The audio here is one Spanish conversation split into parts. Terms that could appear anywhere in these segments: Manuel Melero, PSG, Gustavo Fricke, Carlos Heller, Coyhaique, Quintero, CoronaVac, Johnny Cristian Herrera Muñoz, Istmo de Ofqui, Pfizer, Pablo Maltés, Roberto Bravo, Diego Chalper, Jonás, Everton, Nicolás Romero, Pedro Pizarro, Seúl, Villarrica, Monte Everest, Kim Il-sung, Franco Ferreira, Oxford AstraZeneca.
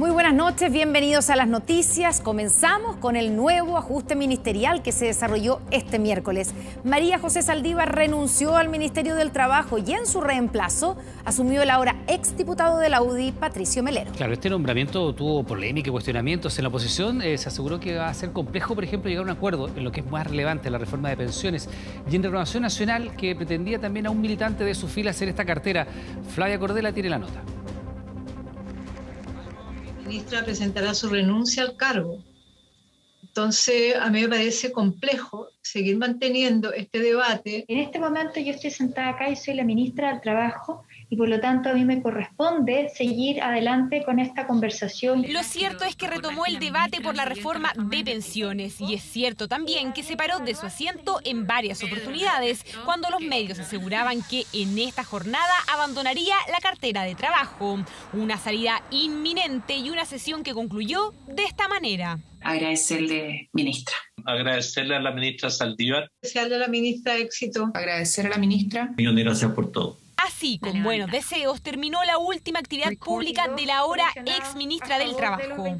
Muy buenas noches, bienvenidos a las noticias. Comenzamos con el nuevo ajuste ministerial que se desarrolló este miércoles. María José Zaldívar renunció al Ministerio del Trabajo y en su reemplazo asumió el ahora exdiputado de la UDI, Patricio Melero. Claro, este nombramiento tuvo polémica y cuestionamientos. En la oposición se aseguró que va a ser complejo, por ejemplo, llegar a un acuerdo en lo que es más relevante, la reforma de pensiones. Y en Renovación Nacional, que pretendía también a un militante de su fila hacer esta cartera, Flavia Cordella tiene la nota. La ministra presentará su renuncia al cargo. Entonces, a mí me parece complejo seguir manteniendo este debate. En este momento yo estoy sentada acá y soy la ministra del Trabajo y por lo tanto a mí me corresponde seguir adelante con esta conversación. Lo cierto es que retomó el debate por la reforma de pensiones y es cierto también que se paró de su asiento en varias oportunidades cuando los medios aseguraban que en esta jornada abandonaría la cartera de trabajo. Una salida inminente y una sesión que concluyó de esta manera. Agradecerle, ministra. Agradecerle a la ministra Zaldívar. Agradecerle a la ministra éxito. Agradecer a la ministra. Millones de gracias por todo. Así, con buenos deseos, terminó la última actividad pública de la ahora ex ministra del Trabajo.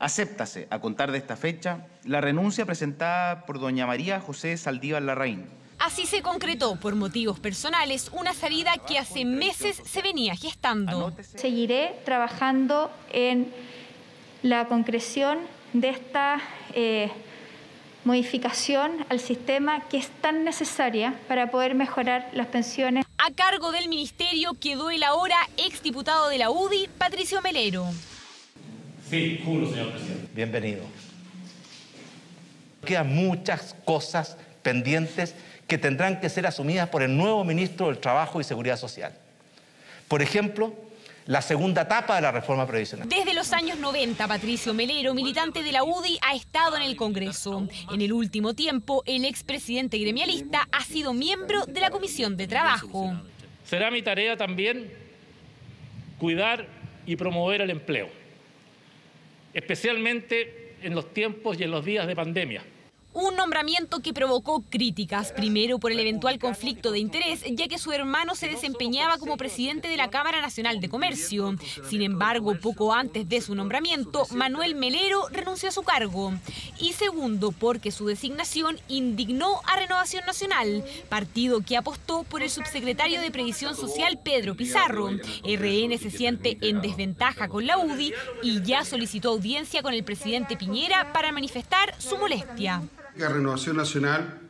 Acéptase, a contar de esta fecha, la renuncia presentada por doña María José Zaldívar Larraín. Así se concretó, por motivos personales, una salida que hace meses se venía gestando. Seguiré trabajando en la concreción de esta modificación al sistema que es tan necesaria para poder mejorar las pensiones. A cargo del ministerio quedó el ahora exdiputado de la UDI, Patricio Melero. Sí, juro, señor presidente. Bienvenido. Quedan muchas cosas pendientes que tendrán que ser asumidas por el nuevo ministro del Trabajo y Seguridad Social. Por ejemplo, la segunda etapa de la reforma previsional. Desde los años 90, Patricio Melero, militante de la UDI, ha estado en el Congreso. En el último tiempo, el expresidente gremialista ha sido miembro de la Comisión de Trabajo. Será mi tarea también cuidar y promover el empleo, especialmente en los tiempos y en los días de pandemia. Un nombramiento que provocó críticas, primero por el eventual conflicto de interés, ya que su hermano se desempeñaba como presidente de la Cámara Nacional de Comercio. Sin embargo, poco antes de su nombramiento, Manuel Melero renunció a su cargo. Y segundo, porque su designación indignó a Renovación Nacional, partido que apostó por el subsecretario de Previsión Social, Pedro Pizarro. RN se siente en desventaja con la UDI y ya solicitó audiencia con el presidente Piñera para manifestar su molestia. Que a Renovación Nacional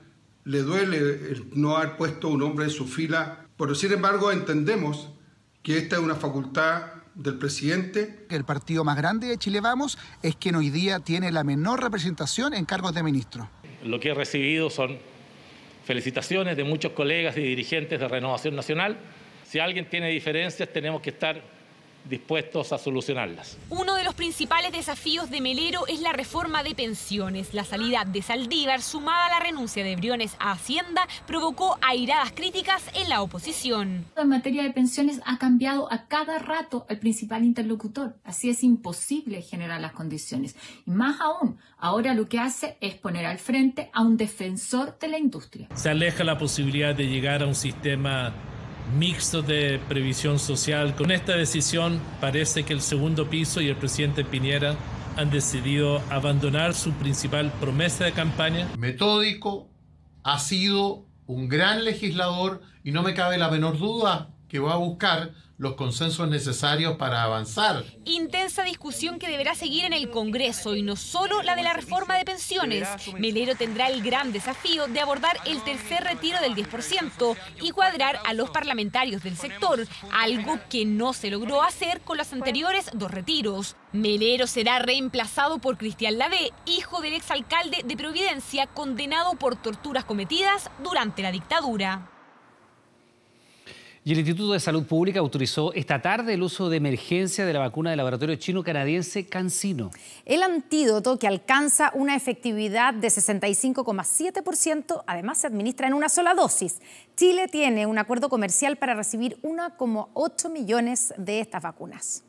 le duele el no haber puesto un hombre en su fila, pero sin embargo entendemos que esta es una facultad del presidente. El partido más grande de Chile Vamos es quien hoy día tiene la menor representación en cargos de ministro. Lo que he recibido son felicitaciones de muchos colegas y dirigentes de Renovación Nacional. Si alguien tiene diferencias, tenemos que estar dispuestos a solucionarlas. Uno de los principales desafíos de Melero es la reforma de pensiones. La salida de Zaldívar, sumada a la renuncia de Briones a Hacienda, provocó airadas críticas en la oposición. En materia de pensiones ha cambiado a cada rato el principal interlocutor. Así es imposible generar las condiciones. Y más aún, ahora lo que hace es poner al frente a un defensor de la industria. Se aleja la posibilidad de llegar a un sistema mixto de previsión social. Con esta decisión parece que el segundo piso y el presidente Piñera han decidido abandonar su principal promesa de campaña. Metódico, ha sido un gran legislador y no me cabe la menor duda que va a buscar los consensos necesarios para avanzar. Intensa discusión que deberá seguir en el Congreso y no solo la de la reforma de pensiones. Melero tendrá el gran desafío de abordar el tercer retiro del 10% y cuadrar a los parlamentarios del sector, algo que no se logró hacer con los anteriores dos retiros. Melero será reemplazado por Cristián Lavé, hijo del exalcalde de Providencia, condenado por torturas cometidas durante la dictadura. Y el Instituto de Salud Pública autorizó esta tarde el uso de emergencia de la vacuna del laboratorio chino-canadiense CanSino. El antídoto, que alcanza una efectividad de 65,7%, además se administra en una sola dosis. Chile tiene un acuerdo comercial para recibir 1,8 millones de estas vacunas.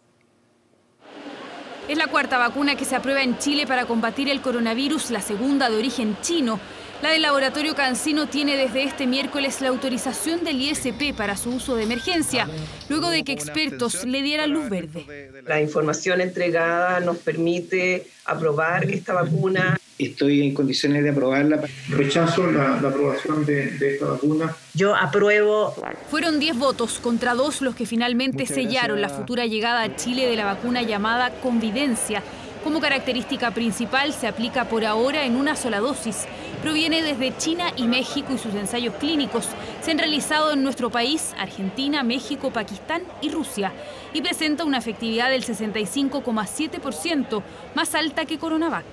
Es la cuarta vacuna que se aprueba en Chile para combatir el coronavirus, la segunda de origen chino. La del laboratorio CanSino tiene desde este miércoles la autorización del ISP para su uso de emergencia, luego de que expertos le dieran luz verde. La información entregada nos permite aprobar esta vacuna. Estoy en condiciones de aprobarla. Rechazo la aprobación de esta vacuna. Yo apruebo. Fueron 10 votos contra 2 los que finalmente sellaron la futura llegada a Chile de la vacuna llamada Convivencia. Como característica principal, se aplica por ahora en una sola dosis. Proviene desde China y México y sus ensayos clínicos se han realizado en nuestro país, Argentina, México, Pakistán y Rusia, y presenta una efectividad del 65,7%, más alta que Coronavac.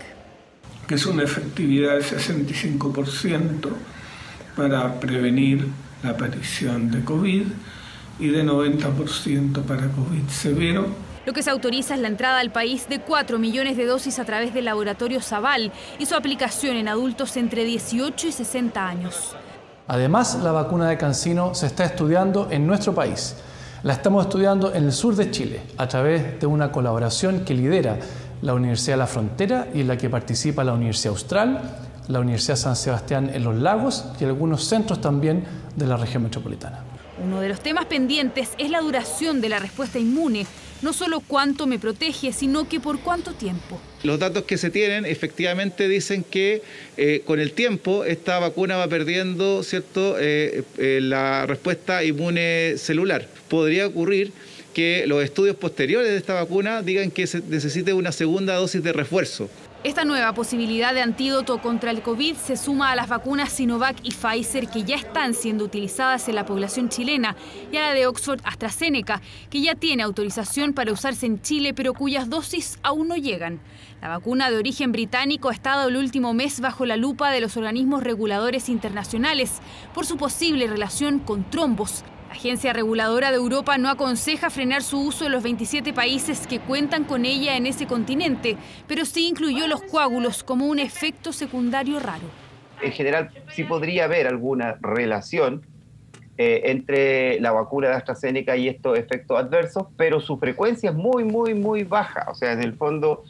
Que es una efectividad del 65% para prevenir la aparición de COVID y de 90% para COVID severo. Lo que se autoriza es la entrada al país de 4 millones de dosis a través del laboratorio Zaval y su aplicación en adultos entre 18 y 60 años. Además, la vacuna de CanSino se está estudiando en nuestro país. La estamos estudiando en el sur de Chile a través de una colaboración que lidera la Universidad de la Frontera y en la que participa la Universidad Austral, la Universidad San Sebastián en Los Lagos y algunos centros también de la región metropolitana. Uno de los temas pendientes es la duración de la respuesta inmune. No solo cuánto me protege, sino que por cuánto tiempo. Los datos que se tienen efectivamente dicen que con el tiempo esta vacuna va perdiendo, ¿cierto?, la respuesta inmune celular. Podría ocurrir que los estudios posteriores de esta vacuna digan que se necesite una segunda dosis de refuerzo. Esta nueva posibilidad de antídoto contra el COVID se suma a las vacunas Sinovac y Pfizer que ya están siendo utilizadas en la población chilena y a la de Oxford AstraZeneca, que ya tiene autorización para usarse en Chile, pero cuyas dosis aún no llegan. La vacuna de origen británico ha estado el último mes bajo la lupa de los organismos reguladores internacionales por su posible relación con trombos. La Agencia Reguladora de Europa no aconseja frenar su uso en los 27 países que cuentan con ella en ese continente, pero sí incluyó los coágulos como un efecto secundario raro. En general, sí podría haber alguna relación entre la vacuna de AstraZeneca y estos efectos adversos, pero su frecuencia es muy baja. O sea, en el fondo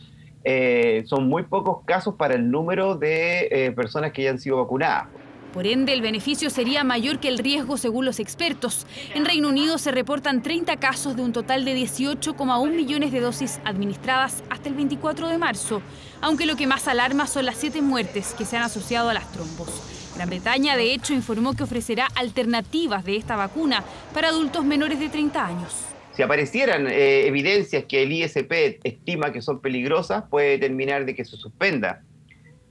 son muy pocos casos para el número de personas que ya han sido vacunadas. Por ende, el beneficio sería mayor que el riesgo, según los expertos. En Reino Unido se reportan 30 casos de un total de 18,1 millones de dosis administradas hasta el 24 de marzo, aunque lo que más alarma son las 7 muertes que se han asociado a las trombos. Gran Bretaña, de hecho, informó que ofrecerá alternativas de esta vacuna para adultos menores de 30 años. Si aparecieran evidencias que el ISP estima que son peligrosas, puede determinar de que se suspenda.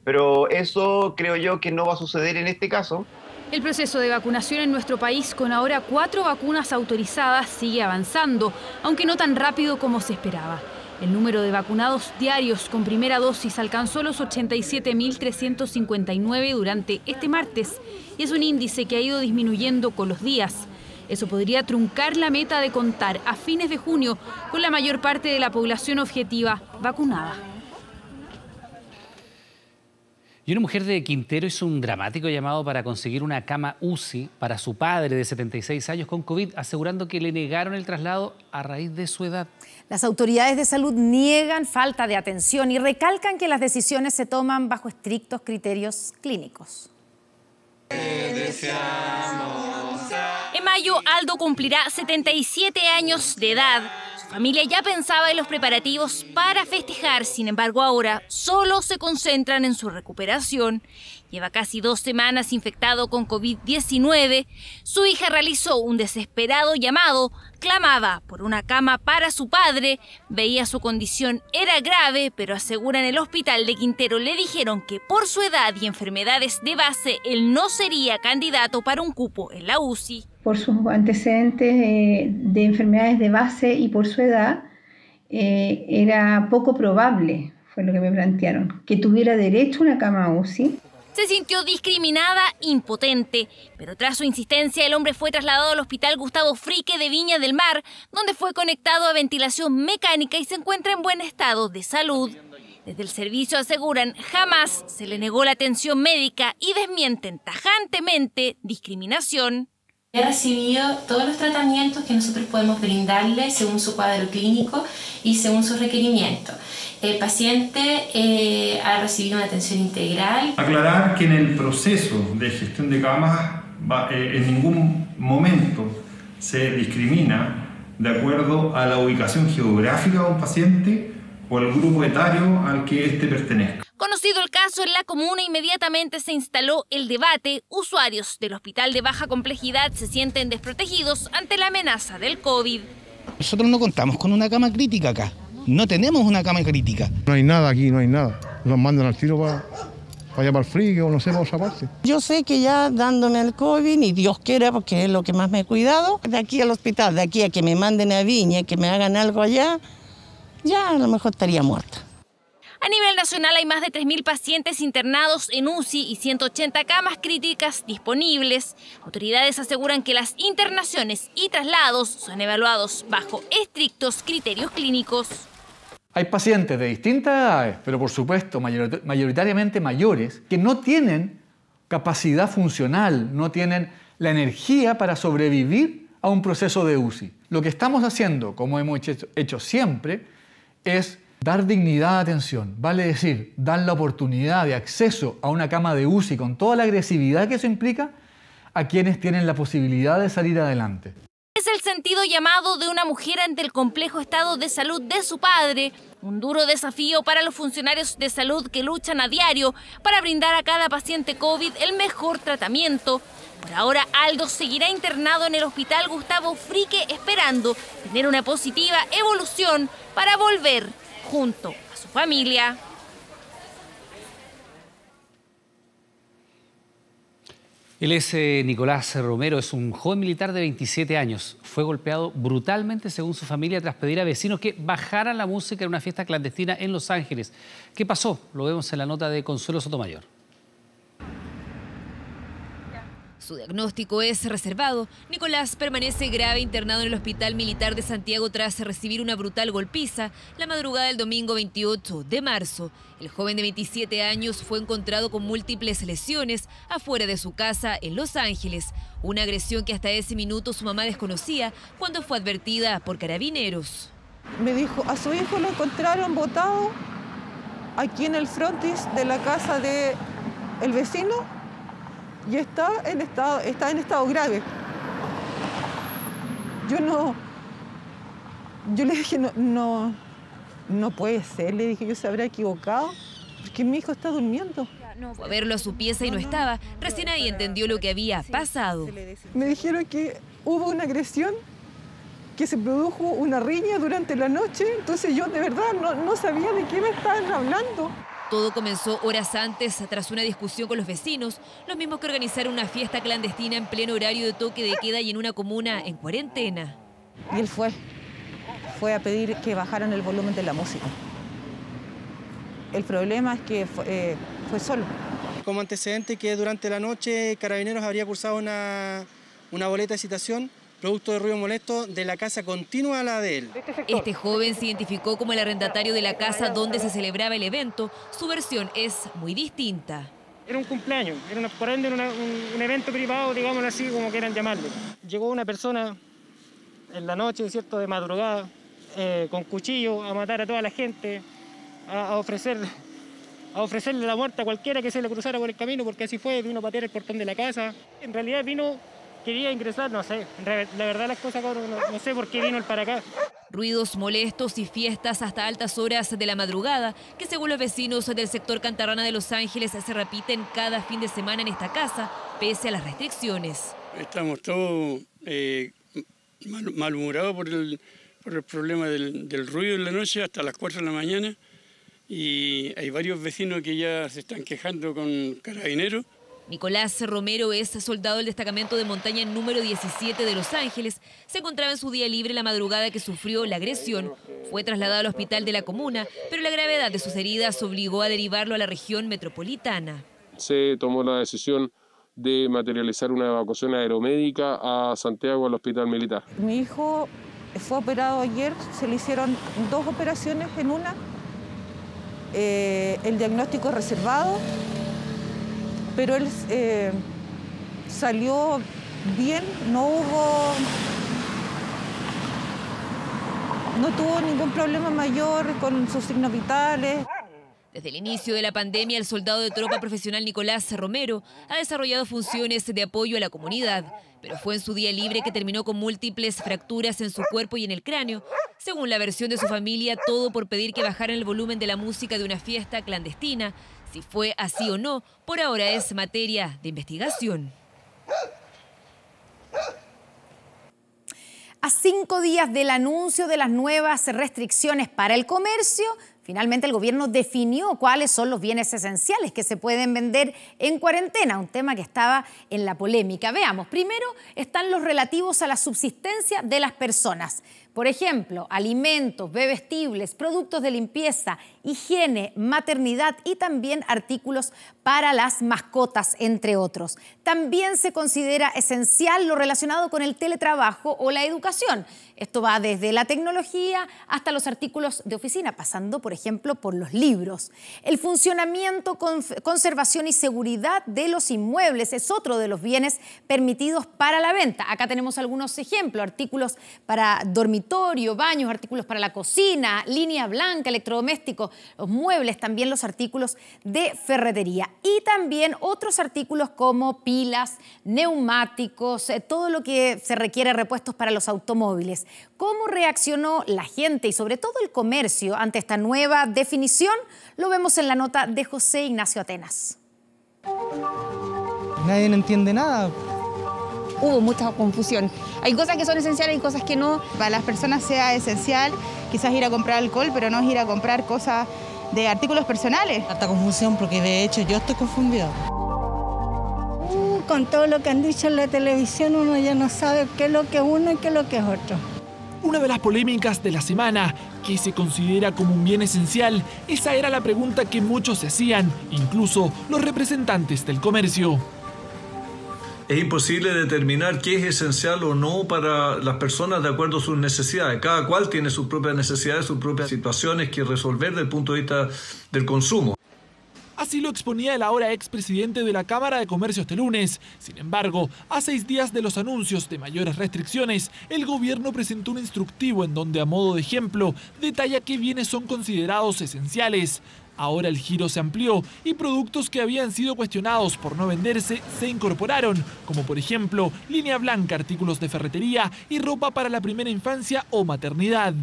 Pero eso creo yo que no va a suceder en este caso. El proceso de vacunación en nuestro país, con ahora 4 vacunas autorizadas, sigue avanzando, aunque no tan rápido como se esperaba. El número de vacunados diarios con primera dosis alcanzó los 87.359 durante este martes, y es un índice que ha ido disminuyendo con los días. Eso podría truncar la meta de contar a fines de junio con la mayor parte de la población objetiva vacunada. Y una mujer de Quintero hizo un dramático llamado para conseguir una cama UCI para su padre de 76 años con COVID, asegurando que le negaron el traslado a raíz de su edad. Las autoridades de salud niegan falta de atención y recalcan que las decisiones se toman bajo estrictos criterios clínicos. En mayo, Aldo cumplirá 77 años de edad. Su familia ya pensaba en los preparativos para festejar, sin embargo ahora solo se concentran en su recuperación. Lleva casi 2 semanas infectado con COVID-19. Su hija realizó un desesperado llamado, clamaba por una cama para su padre, veía su condición era grave, pero asegura en el hospital de Quintero le dijeron que por su edad y enfermedades de base, él no sería candidato para un cupo en la UCI. Por sus antecedentes de enfermedades de base y por su edad, era poco probable, fue lo que me plantearon, que tuviera derecho a una cama UCI. Se sintió discriminada, impotente, pero tras su insistencia el hombre fue trasladado al hospital Gustavo Fricke de Viña del Mar, donde fue conectado a ventilación mecánica y se encuentra en buen estado de salud. Desde el servicio aseguran jamás se le negó la atención médica y desmienten tajantemente discriminación. Ha recibido todos los tratamientos que nosotros podemos brindarle según su cuadro clínico y según sus requerimientos. El paciente ha recibido una atención integral. Aclarar que en el proceso de gestión de camas en ningún momento se discrimina de acuerdo a la ubicación geográfica de un paciente o al grupo etario al que éste pertenezca. Conocido el caso en la comuna, inmediatamente se instaló el debate. Usuarios del hospital de baja complejidad se sienten desprotegidos ante la amenaza del COVID. Nosotros no contamos con una cama crítica acá. No tenemos una cama crítica. No hay nada aquí, no hay nada. Nos mandan al tiro para allá para el frío, no sé, para otra parte. Yo sé que ya dándome el COVID, y Dios quiera, porque es lo que más me he cuidado, de aquí al hospital, de aquí a que me manden a Viña, que me hagan algo allá, ya a lo mejor estaría muerta. A nivel nacional hay más de 3.000 pacientes internados en UCI y 180 camas críticas disponibles. Autoridades aseguran que las internaciones y traslados son evaluados bajo estrictos criterios clínicos. Hay pacientes de distintas edades, pero por supuesto mayoritariamente mayores, que no tienen capacidad funcional, no tienen la energía para sobrevivir a un proceso de UCI. Lo que estamos haciendo, como hemos hecho siempre, es dar dignidad a atención, vale decir, dar la oportunidad de acceso a una cama de UCI con toda la agresividad que eso implica a quienes tienen la posibilidad de salir adelante. Es el sentido llamado de una mujer ante el complejo estado de salud de su padre, un duro desafío para los funcionarios de salud que luchan a diario para brindar a cada paciente COVID el mejor tratamiento. Por ahora, Aldo seguirá internado en el hospital Gustavo Fricke esperando tener una positiva evolución para volver junto a su familia. Él es Nicolás Romero, es un joven militar de 27 años. Fue golpeado brutalmente, según su familia, tras pedir a vecinos que bajaran la música en una fiesta clandestina en Los Ángeles. ¿Qué pasó? Lo vemos en la nota de Consuelo Sotomayor. Su diagnóstico es reservado. Nicolás permanece grave internado en el Hospital Militar de Santiago tras recibir una brutal golpiza la madrugada del domingo 28 de marzo. El joven de 27 años fue encontrado con múltiples lesiones afuera de su casa en Los Ángeles. Una agresión que hasta ese minuto su mamá desconocía cuando fue advertida por carabineros. Me dijo, a su hijo lo encontraron botado aquí en el frontis de la casa del vecino. Y está en estado grave. Yo le dije, no puede ser, le dije, yo se habrá equivocado, porque mi hijo está durmiendo. Fue a verlo a su pieza y no estaba, recién ahí entendió lo que había pasado. Me dijeron que hubo una agresión, que se produjo una riña durante la noche, entonces yo de verdad no sabía de qué me estaban hablando. Todo comenzó horas antes, tras una discusión con los vecinos, los mismos que organizaron una fiesta clandestina en pleno horario de toque de queda y en una comuna en cuarentena. Y él fue a pedir que bajaran el volumen de la música. El problema es que fue solo. Como antecedente que durante la noche Carabineros habría cursado una boleta de citación producto de ruido molesto de la casa continua a la de él. Este joven se identificó como el arrendatario de la casa donde se celebraba el evento. Su versión es muy distinta. Era un cumpleaños, por ende un evento privado, digámoslo así, como quieran llamarlo. Llegó una persona en la noche, ¿cierto?, de madrugada, con cuchillo a matar a toda la gente, a ofrecerle la muerte a cualquiera que se le cruzara por el camino, porque así fue, vino a patear el portón de la casa. En realidad quería ingresar, no sé, la verdad las cosas, no sé por qué vino él para acá. Ruidos molestos y fiestas hasta altas horas de la madrugada, que según los vecinos del sector Cantarrana de Los Ángeles se repiten cada fin de semana en esta casa, pese a las restricciones. Estamos todos malhumorados por el problema del ruido en la noche hasta las 4 de la mañana, y hay varios vecinos que ya se están quejando con Carabineros. Nicolás Romero es soldado del destacamento de montaña número 17 de Los Ángeles. Se encontraba en su día libre la madrugada que sufrió la agresión. Fue trasladado al hospital de la comuna, pero la gravedad de sus heridas obligó a derivarlo a la región metropolitana. Se tomó la decisión de materializar una evacuación aeromédica a Santiago, al hospital militar. Mi hijo fue operado ayer, se le hicieron 2 operaciones en una. El diagnóstico es reservado. Pero él salió bien, no hubo No tuvo ningún problema mayor con sus signos vitales. Desde el inicio de la pandemia, el soldado de tropa profesional Nicolás Romero ha desarrollado funciones de apoyo a la comunidad, pero fue en su día libre que terminó con múltiples fracturas en su cuerpo y en el cráneo. Según la versión de su familia, todo por pedir que bajaran el volumen de la música de una fiesta clandestina. Si fue así o no, por ahora es materia de investigación. A 5 días del anuncio de las nuevas restricciones para el comercio, finalmente el gobierno definió cuáles son los bienes esenciales que se pueden vender en cuarentena, un tema que estaba en la polémica. Veamos, primero están los relativos a la subsistencia de las personas. Por ejemplo, alimentos, bebestibles, productos de limpieza, higiene, maternidad y también artículos para las mascotas, entre otros. También se considera esencial lo relacionado con el teletrabajo o la educación. Esto va desde la tecnología hasta los artículos de oficina, pasando, por ejemplo, por los libros. El funcionamiento, conservación y seguridad de los inmuebles es otro de los bienes permitidos para la venta. Acá tenemos algunos ejemplos, artículos para dormir, baños, artículos para la cocina, línea blanca, electrodomésticos, los muebles, también los artículos de ferretería y también otros artículos como pilas, neumáticos, todo lo que se requiere repuestos para los automóviles. ¿Cómo reaccionó la gente y sobre todo el comercio ante esta nueva definición? Lo vemos en la nota de José Ignacio Atenas. Nadie no entiende nada. Hubo mucha confusión. Hay cosas que son esenciales y cosas que no. Para las personas sea esencial quizás ir a comprar alcohol, pero no es ir a comprar cosas de artículos personales. Harta confusión porque de hecho yo estoy confundida. Con todo lo que han dicho en la televisión uno ya no sabe qué es lo que es uno y qué es lo que es otro. Una de las polémicas de la semana, ¿qué se considera como un bien esencial? Esa era la pregunta que muchos se hacían, incluso los representantes del comercio. Es imposible determinar qué es esencial o no para las personas de acuerdo a sus necesidades. Cada cual tiene sus propias necesidades, sus propias situaciones que resolver desde el punto de vista del consumo. Así lo exponía el ahora expresidente de la Cámara de Comercio este lunes. Sin embargo, a 6 días de los anuncios de mayores restricciones, el gobierno presentó un instructivo en donde, a modo de ejemplo, detalla qué bienes son considerados esenciales. Ahora el giro se amplió y productos que habían sido cuestionados por no venderse se incorporaron, como por ejemplo línea blanca, artículos de ferretería y ropa para la primera infancia o maternidad.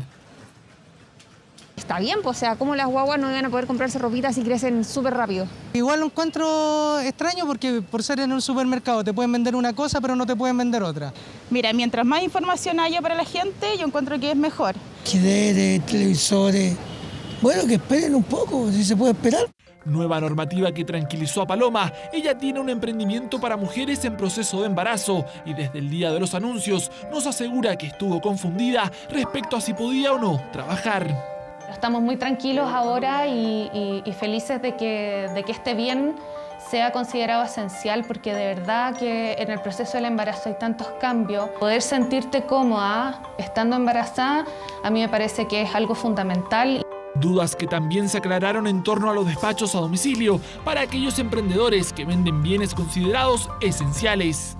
Está bien, pues, o sea, ¿cómo las guaguas no van a poder comprarse ropitas si crecen súper rápido? Igual lo encuentro extraño porque por ser en un supermercado te pueden vender una cosa pero no te pueden vender otra. Mira, mientras más información haya para la gente, yo encuentro que es mejor. Quideres, televisores... Bueno, que esperen un poco, si se puede esperar. Nueva normativa que tranquilizó a Paloma. Ella tiene un emprendimiento para mujeres en proceso de embarazo y desde el día de los anuncios nos asegura que estuvo confundida respecto a si podía o no trabajar. Estamos muy tranquilos ahora y felices de que este bien sea considerado esencial, porque de verdad que en el proceso del embarazo hay tantos cambios. Poder sentirte cómoda estando embarazada a mí me parece que es algo fundamental. Dudas que también se aclararon en torno a los despachos a domicilio para aquellos emprendedores que venden bienes considerados esenciales.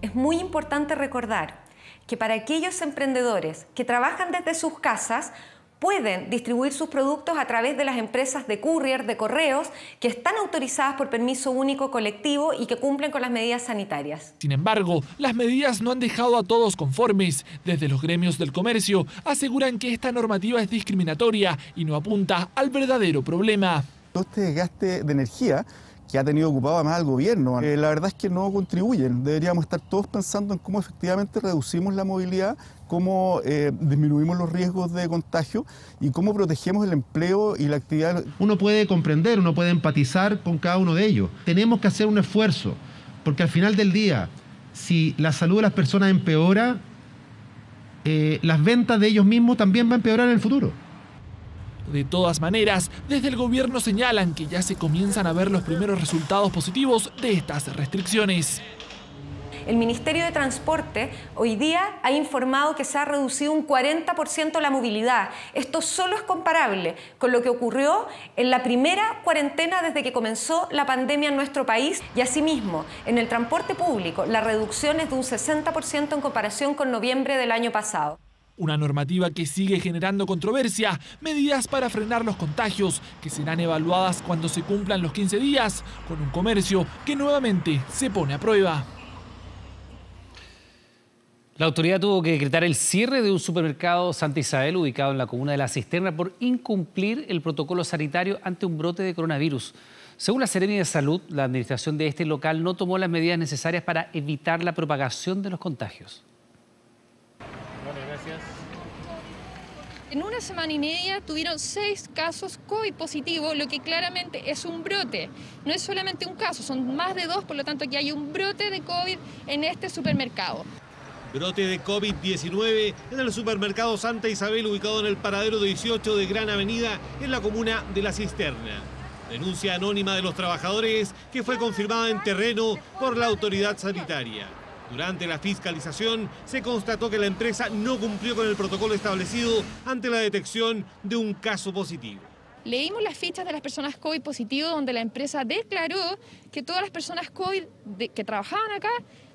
Es muy importante recordar que para aquellos emprendedores que trabajan desde sus casas pueden distribuir sus productos a través de las empresas de courier, de correos, que están autorizadas por permiso único colectivo y que cumplen con las medidas sanitarias. Sin embargo, las medidas no han dejado a todos conformes. Desde los gremios del comercio aseguran que esta normativa es discriminatoria y no apunta al verdadero problema. Todo este desgaste de energía que ha tenido ocupado además al gobierno, la verdad es que no contribuyen. Deberíamos estar todos pensando en cómo efectivamente reducimos la movilidad, cómo disminuimos los riesgos de contagio y cómo protegemos el empleo y la actividad. Uno puede comprender, uno puede empatizar con cada uno de ellos. Tenemos que hacer un esfuerzo, porque al final del día, si la salud de las personas empeora, las ventas de ellos mismos también van a empeorar en el futuro. De todas maneras, desde el gobierno señalan que ya se comienzan a ver los primeros resultados positivos de estas restricciones. El Ministerio de Transporte hoy día ha informado que se ha reducido un 40% la movilidad. Esto solo es comparable con lo que ocurrió en la primera cuarentena desde que comenzó la pandemia en nuestro país. Y asimismo, en el transporte público, la reducción es de un 60% en comparación con noviembre del año pasado. Una normativa que sigue generando controversia, medidas para frenar los contagios que serán evaluadas cuando se cumplan los 15 días, con un comercio que nuevamente se pone a prueba. La autoridad tuvo que decretar el cierre de un supermercado Santa Isabel ubicado en la comuna de La Cisterna por incumplir el protocolo sanitario ante un brote de coronavirus. Según la Seremi de Salud, la administración de este local no tomó las medidas necesarias para evitar la propagación de los contagios. Vale, gracias. En una semana y media tuvieron 6 casos COVID positivos, lo que claramente es un brote. No es solamente un caso, son más de 2, por lo tanto aquí hay un brote de COVID en este supermercado. Brote de COVID-19 en el supermercado Santa Isabel, ubicado en el paradero 18 de Gran Avenida, en la comuna de La Cisterna. Denuncia anónima de los trabajadores que fue confirmada en terreno por la autoridad sanitaria. Durante la fiscalización se constató que la empresa no cumplió con el protocolo establecido ante la detección de un caso positivo. Leímos las fichas de las personas COVID positivo donde la empresa declaró que todas las personas COVID que trabajaban acá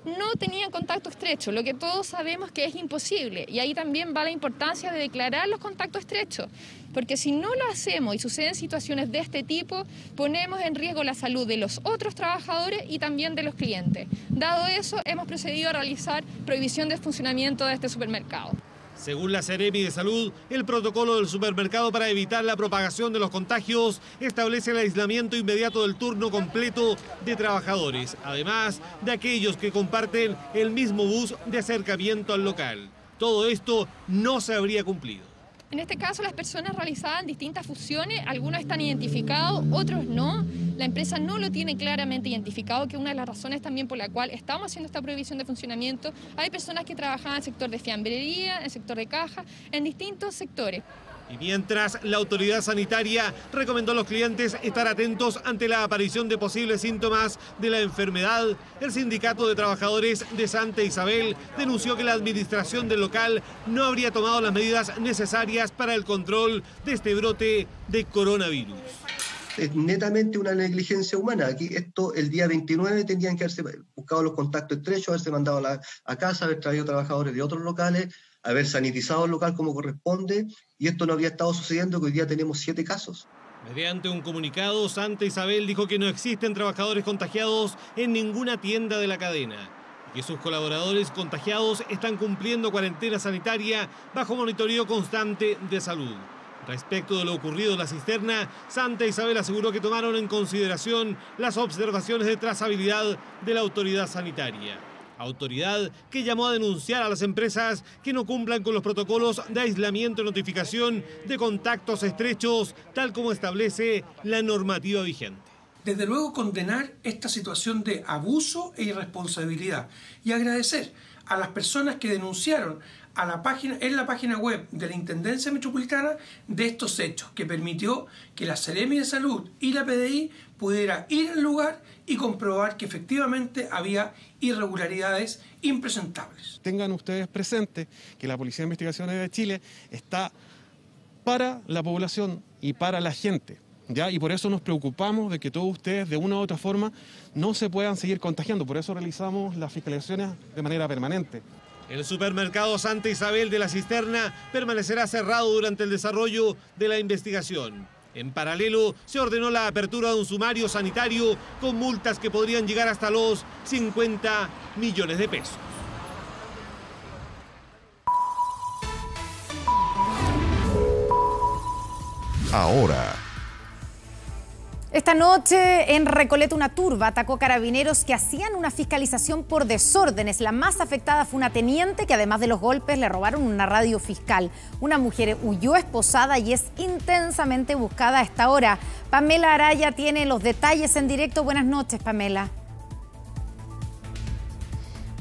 no tenían contacto estrecho, lo que todos sabemos que es imposible. Y ahí también va la importancia de declarar los contactos estrechos, porque si no lo hacemos y suceden situaciones de este tipo, ponemos en riesgo la salud de los otros trabajadores y también de los clientes. Dado eso, hemos procedido a realizar prohibición de funcionamiento de este supermercado. Según la Seremi de Salud, el protocolo del supermercado para evitar la propagación de los contagios establece el aislamiento inmediato del turno completo de trabajadores, además de aquellos que comparten el mismo bus de acercamiento al local. Todo esto no se habría cumplido. En este caso, las personas realizaban distintas fusiones, algunos están identificados, otros no. La empresa no lo tiene claramente identificado, que es una de las razones también por la cual estamos haciendo esta prohibición de funcionamiento. Hay personas que trabajaban en el sector de fiambrería, en el sector de caja, en distintos sectores. Y mientras, la autoridad sanitaria recomendó a los clientes estar atentos ante la aparición de posibles síntomas de la enfermedad, el Sindicato de Trabajadores de Santa Isabel denunció que la administración del local no habría tomado las medidas necesarias para el control de este brote de coronavirus. Es netamente una negligencia humana. Aquí esto, el día 29 tenían que haberse buscado los contactos estrechos, haberse mandado a casa, haber traído trabajadores de otros locales, haber sanitizado el local como corresponde, y esto no había estado sucediendo, que hoy día tenemos 7 casos. Mediante un comunicado, Santa Isabel dijo que no existen trabajadores contagiados en ninguna tienda de la cadena y que sus colaboradores contagiados están cumpliendo cuarentena sanitaria bajo monitoreo constante de salud. Respecto de lo ocurrido en La Cisterna, Santa Isabel aseguró que tomaron en consideración las observaciones de trazabilidad de la autoridad sanitaria. Autoridad que llamó a denunciar a las empresas que no cumplan con los protocolos de aislamiento y notificación de contactos estrechos, tal como establece la normativa vigente. Desde luego condenar esta situación de abuso e irresponsabilidad y agradecer a las personas que denunciaron en la página web de la Intendencia Metropolitana de estos hechos, que permitió que la Seremi de Salud y la PDI pudiera ir al lugar y comprobar que efectivamente había irregularidades impresentables. Tengan ustedes presente que la Policía de Investigaciones de Chile está para la población y para la gente, ¿ya? Y por eso nos preocupamos de que todos ustedes de una u otra forma no se puedan seguir contagiando, por eso realizamos las fiscalizaciones de manera permanente. El supermercado Santa Isabel de La Cisterna permanecerá cerrado durante el desarrollo de la investigación. En paralelo, se ordenó la apertura de un sumario sanitario con multas que podrían llegar hasta los 50 millones de pesos. Ahora. Esta noche en Recoleta una turba atacó carabineros que hacían una fiscalización por desórdenes. La más afectada fue una teniente que además de los golpes le robaron una radio fiscal. Una mujer huyó esposada y es intensamente buscada a esta hora. Pamela Araya tiene los detalles en directo. Buenas noches, Pamela.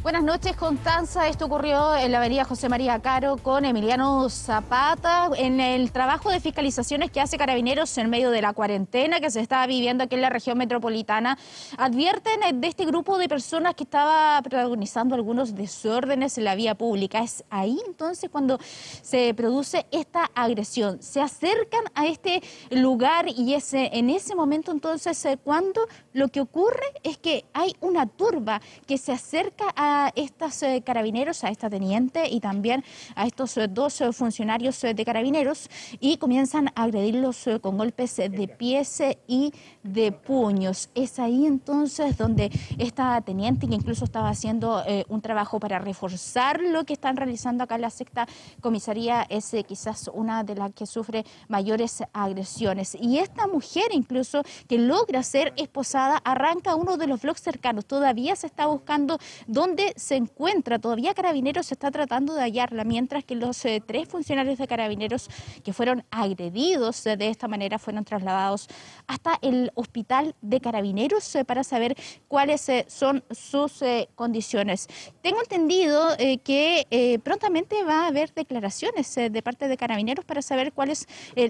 Buenas noches, Constanza. Esto ocurrió en la avenida José María Caro con Emiliano Zapata en el trabajo de fiscalizaciones que hace Carabineros en medio de la cuarentena que se estaba viviendo aquí en la región metropolitana. Advierten de este grupo de personas que estaba protagonizando algunos desórdenes en la vía pública. Es ahí entonces cuando se produce esta agresión. Se acercan a este lugar y es en ese momento entonces cuando lo que ocurre es que hay una turba que se acerca a a estas carabineros, a esta teniente y también a estos dos funcionarios de carabineros, y comienzan a agredirlos con golpes de pies y de puños. Es ahí entonces donde esta teniente, que incluso estaba haciendo un trabajo para reforzar lo que están realizando acá en la sexta comisaría, es quizás una de las que sufre mayores agresiones. Y esta mujer incluso que logra ser esposada arranca uno de los blogs cercanos. Todavía se está buscando dónde se encuentra, todavía Carabineros se está tratando de hallarla, mientras que los tres funcionarios de Carabineros que fueron agredidos de esta manera fueron trasladados hasta el hospital de Carabineros para saber cuáles son sus condiciones. Tengo entendido que prontamente va a haber declaraciones de parte de Carabineros para saber cuál es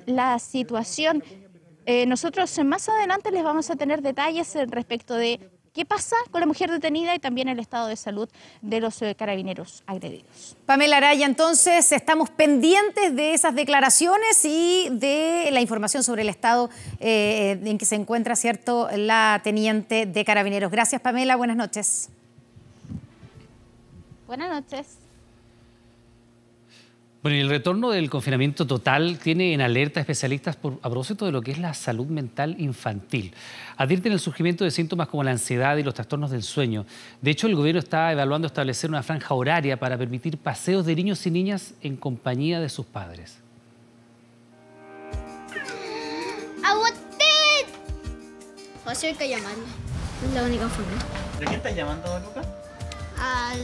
la situación. Nosotros más adelante les vamos a tener detalles respecto de qué pasa con la mujer detenida y también el estado de salud de los carabineros agredidos. Pamela Araya, entonces estamos pendientes de esas declaraciones y de la información sobre el estado en que se encuentra, ¿cierto?, la teniente de Carabineros. Gracias, Pamela, buenas noches. Buenas noches. Bueno, y el retorno del confinamiento total tiene en alerta a especialistas a propósito de lo que es la salud mental infantil. Advierten el surgimiento de síntomas como la ansiedad y los trastornos del sueño. De hecho, el gobierno está evaluando establecer una franja horaria para permitir paseos de niños y niñas en compañía de sus padres. ¡Aguanté! José, hay que llamarle. Es la única forma. ¿De qué estás llamando, Lucas? Al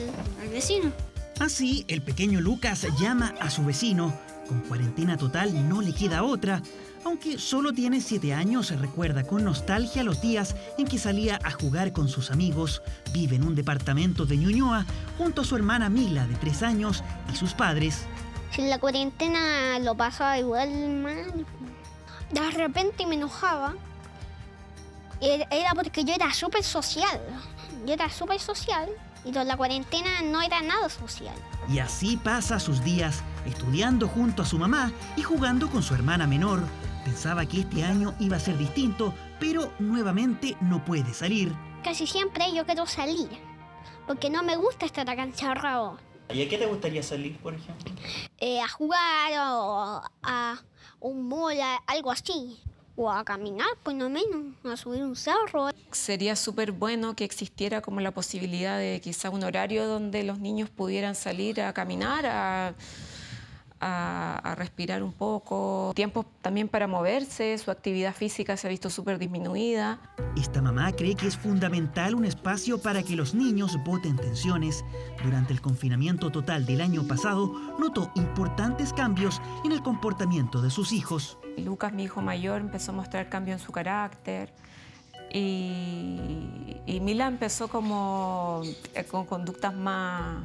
vecino. Así, el pequeño Lucas llama a su vecino. Con cuarentena total no le queda otra. Aunque solo tiene 7 años, recuerda con nostalgia los días en que salía a jugar con sus amigos. Vive en un departamento de Ñuñoa junto a su hermana Mila, de 3 años, y sus padres. En la cuarentena lo pasaba igual mal. De repente me enojaba. Era porque yo era súper social. Y toda la cuarentena no era nada social. Y así pasa sus días, estudiando junto a su mamá y jugando con su hermana menor. Pensaba que este año iba a ser distinto, pero nuevamente no puede salir. Casi siempre yo quiero salir, porque no me gusta estar acancharrado. ¿Y a qué te gustaría salir, por ejemplo? A jugar, o a un mola, algo así. O a caminar, por lo menos, a subir un cerro. Sería súper bueno que existiera como la posibilidad de quizá un horario donde los niños pudieran salir a caminar, a respirar un poco. Tiempo también para moverse, su actividad física se ha visto súper disminuida. Esta mamá cree que es fundamental un espacio para que los niños boten tensiones. Durante el confinamiento total del año pasado, notó importantes cambios en el comportamiento de sus hijos. Lucas, mi hijo mayor, empezó a mostrar cambio en su carácter y Mila empezó como con conductas más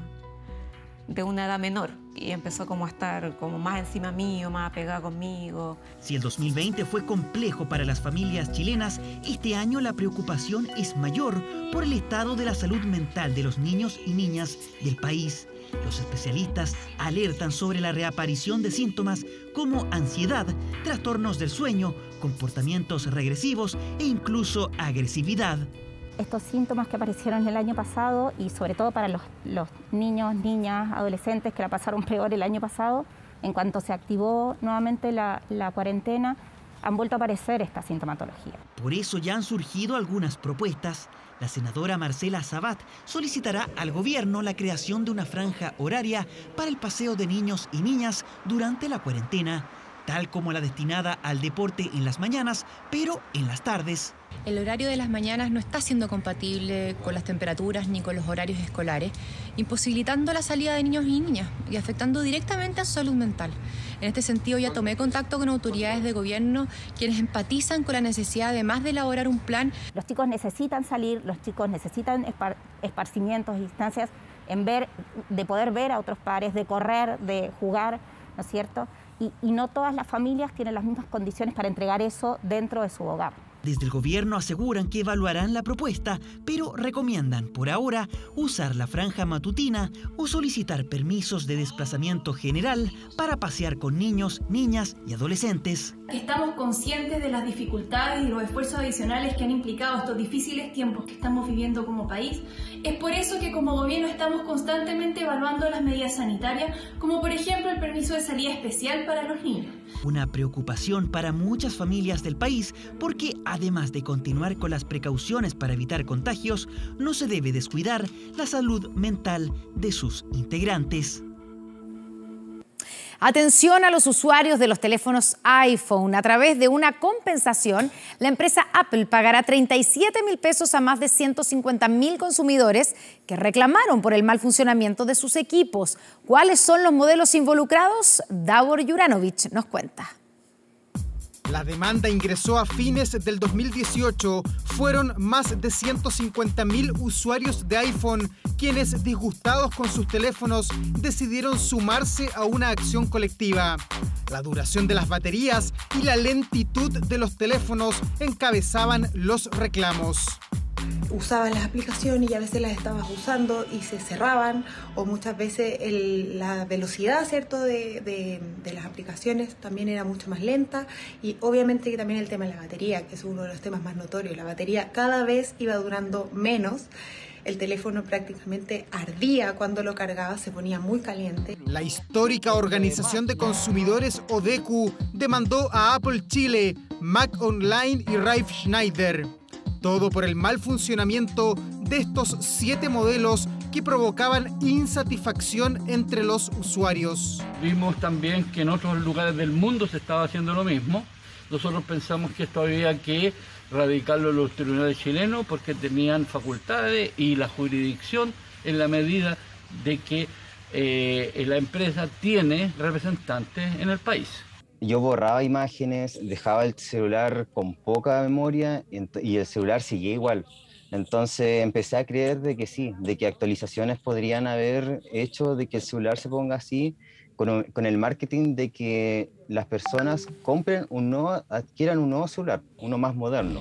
de una edad menor y empezó como a estar como más encima mío, más apegada conmigo. Si el 2020 fue complejo para las familias chilenas, este año la preocupación es mayor por el estado de la salud mental de los niños y niñas del país. Los especialistas alertan sobre la reaparición de síntomas como ansiedad, trastornos del sueño, comportamientos regresivos e incluso agresividad. Estos síntomas que aparecieron el año pasado, y sobre todo para los niños, niñas, adolescentes que la pasaron peor el año pasado, en cuanto se activó nuevamente la cuarentena, han vuelto a aparecer esta sintomatología. Por eso ya han surgido algunas propuestas. La senadora Marcela Sabat solicitará al gobierno la creación de una franja horaria para el paseo de niños y niñas durante la cuarentena, tal como la destinada al deporte en las mañanas, pero en las tardes. El horario de las mañanas no está siendo compatible con las temperaturas ni con los horarios escolares, imposibilitando la salida de niños y niñas y afectando directamente a su salud mental. En este sentido, ya tomé contacto con autoridades de gobierno quienes empatizan con la necesidad, además de elaborar un plan. Los chicos necesitan salir, los chicos necesitan esparcimientos, distancias, de poder ver a otros pares, de correr, de jugar, ¿no es cierto? Y no todas las familias tienen las mismas condiciones para entregar eso dentro de su hogar. Desde el gobierno aseguran que evaluarán la propuesta, pero recomiendan, por ahora, usar la franja matutina o solicitar permisos de desplazamiento general para pasear con niños, niñas y adolescentes. Estamos conscientes de las dificultades y los esfuerzos adicionales que han implicado estos difíciles tiempos que estamos viviendo como país. Es por eso que como gobierno estamos constantemente evaluando las medidas sanitarias, como por ejemplo el permiso de salida especial para los niños. Una preocupación para muchas familias del país porque además de continuar con las precauciones para evitar contagios, no se debe descuidar la salud mental de sus integrantes. Atención a los usuarios de los teléfonos iPhone. A través de una compensación, la empresa Apple pagará $37.000 a más de 150.000 consumidores que reclamaron por el mal funcionamiento de sus equipos. ¿Cuáles son los modelos involucrados? Davor Juranovic nos cuenta. La demanda ingresó a fines del 2018. Fueron más de 150.000 usuarios de iPhone quienes, disgustados con sus teléfonos, decidieron sumarse a una acción colectiva. La duración de las baterías y la lentitud de los teléfonos encabezaban los reclamos. Usaba las aplicaciones y a veces las estabas usando y se cerraban, o muchas veces la velocidad, ¿cierto?, de las aplicaciones también era mucho más lenta, y obviamente que también el tema de la batería, que es uno de los temas más notorios. La batería cada vez iba durando menos. El teléfono prácticamente ardía cuando lo cargaba, se ponía muy caliente. La histórica organización de consumidores Odecu demandó a Apple Chile, Mac Online y Ralph Schneider. Todo por el mal funcionamiento de estos 7 modelos que provocaban insatisfacción entre los usuarios. Vimos también que en otros lugares del mundo se estaba haciendo lo mismo. Nosotros pensamos que esto había que radicarlo en los tribunales chilenos porque tenían facultades y la jurisdicción, en la medida de que la empresa tiene representantes en el país. Yo borraba imágenes, dejaba el celular con poca memoria y el celular seguía igual. Entonces empecé a creer de que sí, de que actualizaciones podrían haber hecho de que el celular se ponga así, con el marketing de que las personas compren un nuevo, adquieran un nuevo celular, uno más moderno.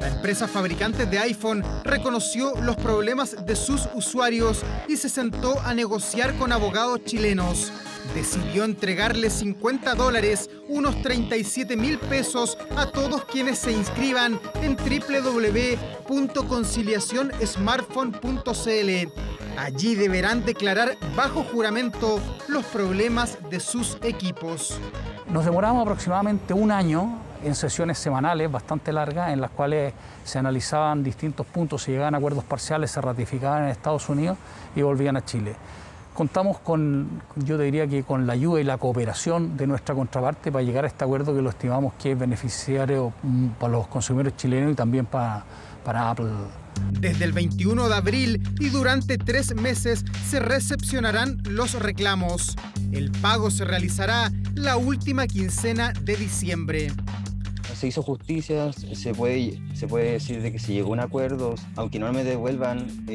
La empresa fabricante de iPhone reconoció los problemas de sus usuarios y se sentó a negociar con abogados chilenos. Decidió entregarle $50, unos $37.000 a todos quienes se inscriban en www.conciliacionsmartphone.cl. Allí deberán declarar bajo juramento los problemas de sus equipos. Nos demoramos aproximadamente un año en sesiones semanales bastante largas, en las cuales se analizaban distintos puntos, se llegaban a acuerdos parciales, se ratificaban en Estados Unidos y volvían a Chile. Contamos con, yo diría que con la ayuda y la cooperación de nuestra contraparte para llegar a este acuerdo que lo estimamos que es beneficiario para los consumidores chilenos y también para Apple. Desde el 21 de abril y durante 3 meses se recepcionarán los reclamos. El pago se realizará la última quincena de diciembre. Se hizo justicia, se puede decir de que se llegó a un acuerdo. Aunque no me devuelvan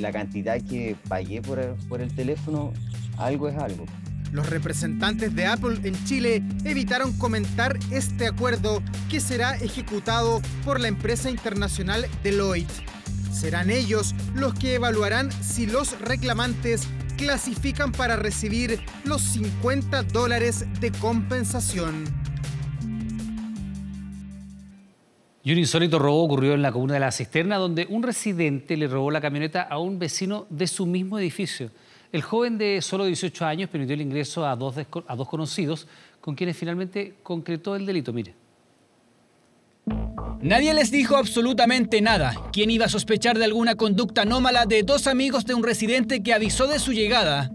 la cantidad que pagué por el teléfono, algo es algo. Los representantes de Apple en Chile evitaron comentar este acuerdo que será ejecutado por la empresa internacional Deloitte. Serán ellos los que evaluarán si los reclamantes clasifican para recibir los $50 de compensación. Y un insólito robo ocurrió en la comuna de La Cisterna, donde un residente le robó la camioneta a un vecino de su mismo edificio. El joven de solo 18 años permitió el ingreso a dos conocidos, con quienes finalmente concretó el delito. Mire. Nadie les dijo absolutamente nada. ¿Quién iba a sospechar de alguna conducta anómala de dos amigos de un residente que avisó de su llegada?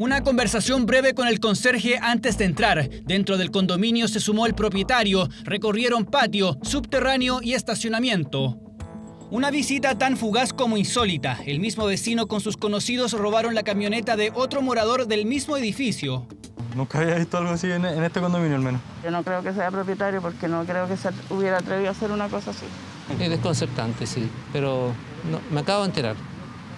Una conversación breve con el conserje antes de entrar. Dentro del condominio se sumó el propietario. Recorrieron patio, subterráneo y estacionamiento. Una visita tan fugaz como insólita. El mismo vecino con sus conocidos robaron la camioneta de otro morador del mismo edificio. Nunca había visto algo así en este condominio, al menos. Yo no creo que sea propietario porque no creo que se hubiera atrevido a hacer una cosa así. Es desconcertante, sí, pero no, me acabo de enterar.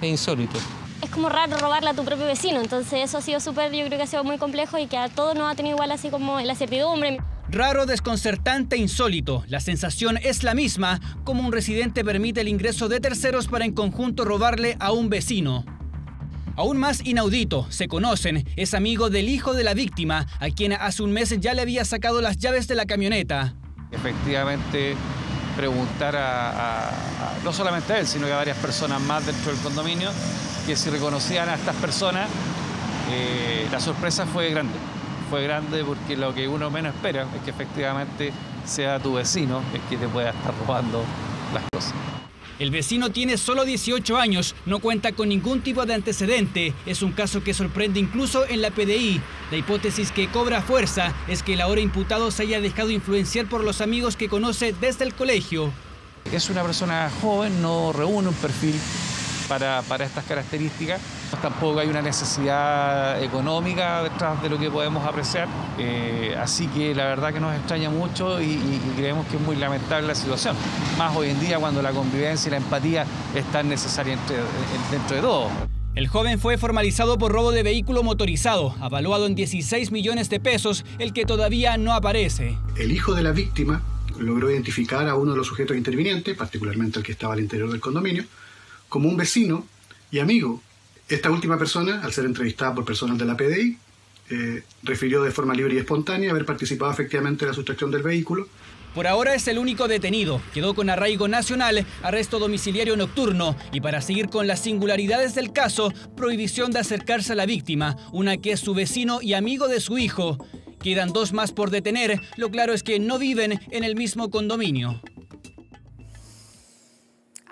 Es insólito. Es como raro robarla a tu propio vecino, entonces eso ha sido súper, yo creo que ha sido muy complejo y que a todos nos ha tenido igual así como la certidumbre. Raro, desconcertante, insólito. La sensación es la misma, como un residente permite el ingreso de terceros para en conjunto robarle a un vecino. Aún más inaudito, se conocen, es amigo del hijo de la víctima, a quien hace un mes ya le había sacado las llaves de la camioneta. Efectivamente, preguntar a no solamente a él, sino que a varias personas más dentro del condominio, que si reconocían a estas personas, la sorpresa fue grande. Fue grande porque lo que uno menos espera es que efectivamente sea tu vecino el que te pueda estar robando las cosas. El vecino tiene solo 18 años, no cuenta con ningún tipo de antecedente. Es un caso que sorprende incluso en la PDI. La hipótesis que cobra fuerza es que el ahora imputado se haya dejado influenciar por los amigos que conoce desde el colegio. Es una persona joven, no reúne un perfil para estas características. Tampoco hay una necesidad económica detrás de lo que podemos apreciar, así que la verdad que nos extraña mucho y creemos que es muy lamentable la situación, más hoy en día cuando la convivencia y la empatía es tan necesaria dentro de todo. El joven fue formalizado por robo de vehículo motorizado, avaluado en 16 millones de pesos, el que todavía no aparece. El hijo de la víctima logró identificar a uno de los sujetos intervinientes, particularmente al que estaba al interior del condominio, como un vecino y amigo. Esta última persona, al ser entrevistada por personal de la PDI, refirió de forma libre y espontánea haber participado efectivamente en la sustracción del vehículo. Por ahora es el único detenido. Quedó con arraigo nacional, arresto domiciliario nocturno y, para seguir con las singularidades del caso, prohibición de acercarse a la víctima, una que es su vecino y amigo de su hijo. Quedan dos más por detener. Lo claro es que no viven en el mismo condominio.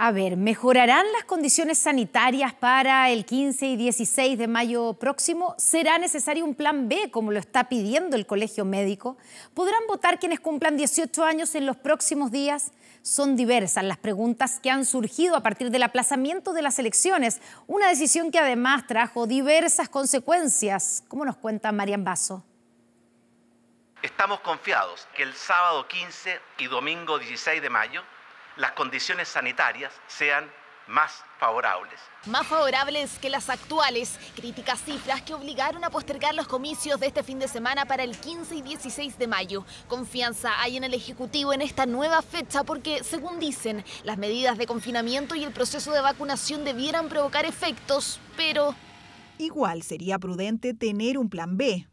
A ver, ¿mejorarán las condiciones sanitarias para el 15 y 16 de mayo próximo? ¿Será necesario un plan B, como lo está pidiendo el Colegio Médico? ¿Podrán votar quienes cumplan 18 años en los próximos días? Son diversas las preguntas que han surgido a partir del aplazamiento de las elecciones, una decisión que además trajo diversas consecuencias, como nos cuenta Marian Basso. Estamos confiados que el sábado 15 y domingo 16 de mayo las condiciones sanitarias sean más favorables. Más favorables que las actuales, críticas cifras que obligaron a postergar los comicios de este fin de semana para el 15 y 16 de mayo. Confianza hay en el Ejecutivo en esta nueva fecha porque, según dicen, las medidas de confinamiento y el proceso de vacunación debieran provocar efectos, pero igual sería prudente tener un plan B.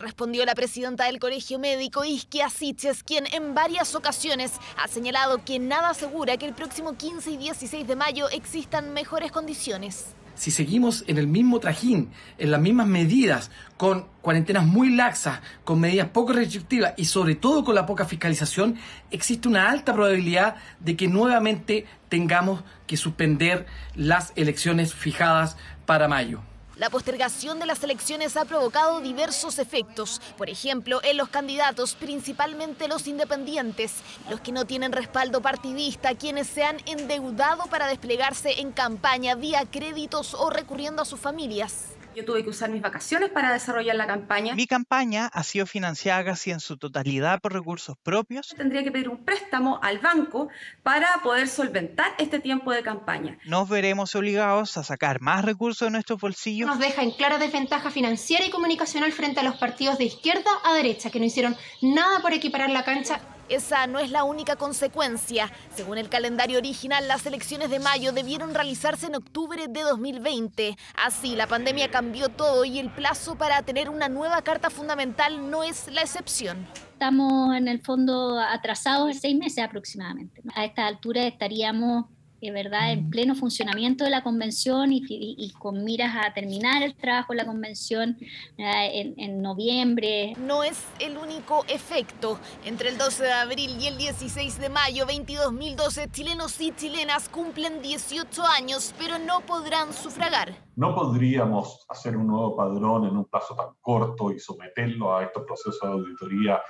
Respondió la presidenta del Colegio Médico, Isquia Siches, quien en varias ocasiones ha señalado que nada asegura que el próximo 15 y 16 de mayo existan mejores condiciones. Si seguimos en el mismo trajín, en las mismas medidas, con cuarentenas muy laxas, con medidas poco restrictivas y sobre todo con la poca fiscalización, existe una alta probabilidad de que nuevamente tengamos que suspender las elecciones fijadas para mayo. La postergación de las elecciones ha provocado diversos efectos, por ejemplo, en los candidatos, principalmente los independientes, los que no tienen respaldo partidista, quienes se han endeudado para desplegarse en campaña vía créditos o recurriendo a sus familias. Yo tuve que usar mis vacaciones para desarrollar la campaña. Mi campaña ha sido financiada casi en su totalidad por recursos propios. Tendría que pedir un préstamo al banco para poder solventar este tiempo de campaña. Nos veremos obligados a sacar más recursos de nuestros bolsillos. Nos deja en clara desventaja financiera y comunicacional frente a los partidos de izquierda a derecha, que no hicieron nada por equiparar la cancha. Esa no es la única consecuencia. Según el calendario original, las elecciones de mayo debieron realizarse en octubre de 2020. Así, la pandemia cambió todo y el plazo para tener una nueva carta fundamental no es la excepción. Estamos en el fondo atrasados 6 meses aproximadamente. A esta altura estaríamos, de verdad, en pleno funcionamiento de la convención y con miras a terminar el trabajo de la convención en noviembre. No es el único efecto. Entre el 12 de abril y el 16 de mayo 22.012 chilenos y chilenas cumplen 18 años, pero no podrán sufragar. No podríamos hacer un nuevo padrón en un plazo tan corto y someterlo a estos procesos de auditoría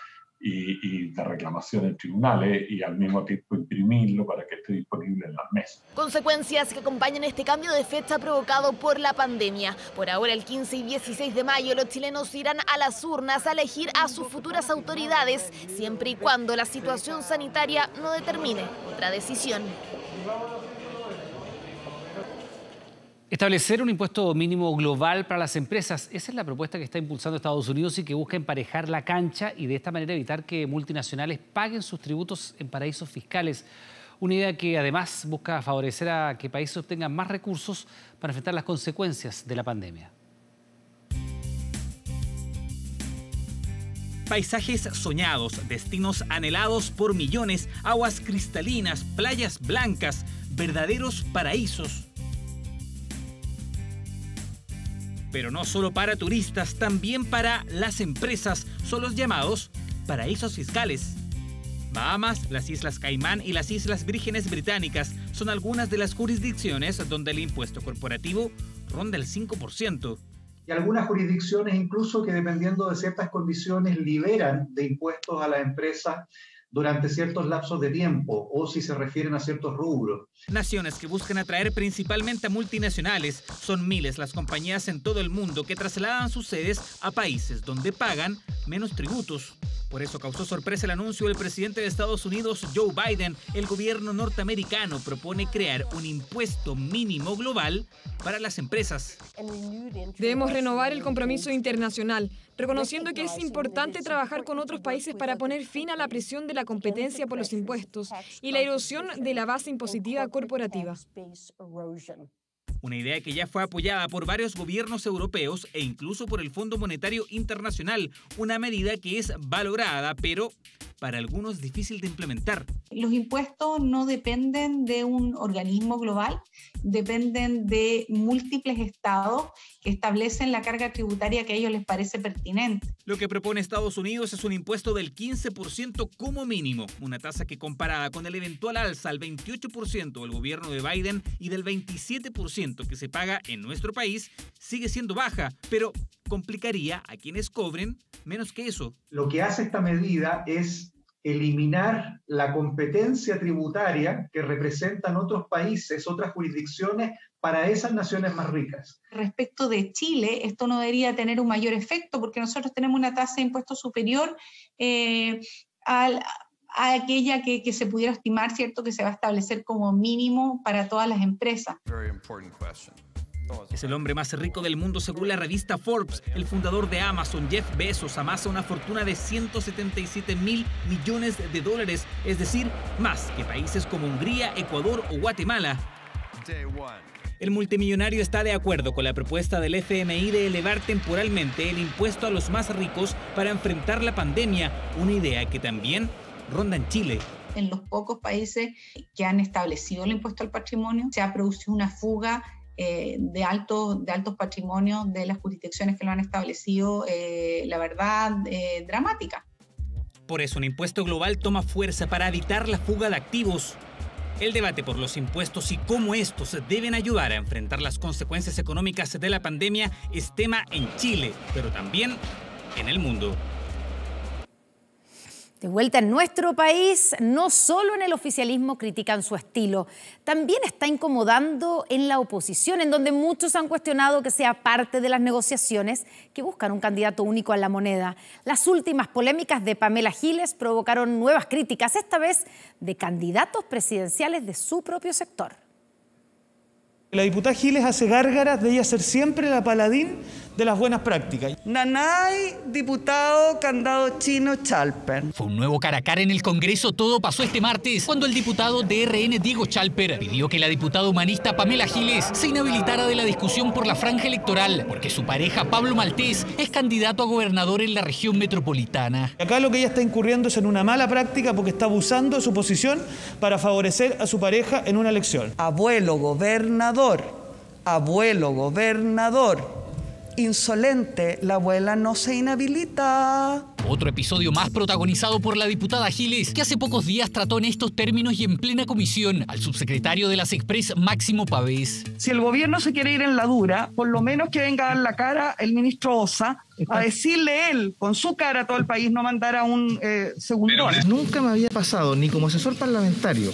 y de reclamación en tribunales y al mismo tiempo imprimirlo para que esté disponible en las mesas. Consecuencias que acompañan este cambio de fecha provocado por la pandemia. Por ahora, el 15 y 16 de mayo, los chilenos irán a las urnas a elegir a sus futuras autoridades, siempre y cuando la situación sanitaria no determine otra decisión. Establecer un impuesto mínimo global para las empresas. Esa es la propuesta que está impulsando Estados Unidos y que busca emparejar la cancha y de esta manera evitar que multinacionales paguen sus tributos en paraísos fiscales. Una idea que además busca favorecer a que países obtengan más recursos para enfrentar las consecuencias de la pandemia. Paisajes soñados, destinos anhelados por millones, aguas cristalinas, playas blancas, verdaderos paraísos. Pero no solo para turistas, también para las empresas, son los llamados paraísos fiscales. Bahamas, las Islas Caimán y las Islas Vírgenes Británicas son algunas de las jurisdicciones donde el impuesto corporativo ronda el 5%. Y algunas jurisdicciones incluso que dependiendo de ciertas condiciones liberan de impuestos a las empresas durante ciertos lapsos de tiempo o si se refieren a ciertos rubros. Naciones que buscan atraer principalmente a multinacionales. Son miles las compañías en todo el mundo que trasladan sus sedes a países donde pagan menos tributos. Por eso causó sorpresa el anuncio del presidente de Estados Unidos, Joe Biden. El gobierno norteamericano propone crear un impuesto mínimo global para las empresas. Debemos renovar el compromiso internacional, reconociendo que es importante trabajar con otros países para poner fin a la presión de la competencia por los impuestos y la erosión de la base impositiva corporativa. Una idea que ya fue apoyada por varios gobiernos europeos e incluso por el Fondo Monetario Internacional, una medida que es valorada, pero para algunos difícil de implementar. Los impuestos no dependen de un organismo global, dependen de múltiples estados que establecen la carga tributaria que a ellos les parece pertinente. Lo que propone Estados Unidos es un impuesto del 15% como mínimo, una tasa que comparada con el eventual alza al 28% del gobierno de Biden y del 27% que se paga en nuestro país sigue siendo baja, pero complicaría a quienes cobren menos que eso. Lo que hace esta medida es eliminar la competencia tributaria que representan otros países, otras jurisdicciones, para esas naciones más ricas. Respecto de Chile, esto no debería tener un mayor efecto porque nosotros tenemos una tasa de impuestos superior a aquella que se pudiera estimar, ¿cierto?, que se va a establecer como mínimo para todas las empresas. Es el hombre más rico del mundo según la revista Forbes. El fundador de Amazon, Jeff Bezos, amasa una fortuna de 177.000 millones de dólares, es decir, más que países como Hungría, Ecuador o Guatemala. El multimillonario está de acuerdo con la propuesta del FMI de elevar temporalmente el impuesto a los más ricos para enfrentar la pandemia, una idea que también ronda en Chile. En los pocos países que han establecido el impuesto al patrimonio se ha producido una fuga de altos patrimonios de las jurisdicciones que lo han establecido, la verdad, dramática. Por eso un impuesto global toma fuerza para evitar la fuga de activos. El debate por los impuestos y cómo estos deben ayudar a enfrentar las consecuencias económicas de la pandemia es tema en Chile, pero también en el mundo. De vuelta en nuestro país, no solo en el oficialismo critican su estilo, también está incomodando en la oposición, en donde muchos han cuestionado que sea parte de las negociaciones que buscan un candidato único a la moneda. Las últimas polémicas de Pamela Giles provocaron nuevas críticas, esta vez de candidatos presidenciales de su propio sector. La diputada Giles hace gárgaras de ella ser siempre la paladín de las buenas prácticas. Nanay, diputado candado chino Chalper. Fue un nuevo cara a cara en el Congreso. Todo pasó este martes cuando el diputado de RN Diego Chalper pidió que la diputada humanista Pamela Giles se inhabilitara de la discusión por la franja electoral porque su pareja Pablo Maltés es candidato a gobernador en la región metropolitana. Acá lo que ella está incurriendo es en una mala práctica porque está abusando de su posición para favorecer a su pareja en una elección. Abuelo gobernador, insolente, la abuela no se inhabilita. Otro episodio más protagonizado por la diputada Giles, que hace pocos días trató en estos términos y en plena comisión al subsecretario de las Express, Máximo Pavés. Si el gobierno se quiere ir en la dura, por lo menos que venga a dar la cara el ministro Ossa a decirle él, con su cara a todo el país, no mandara un segundón. Nunca me había pasado, ni como asesor parlamentario,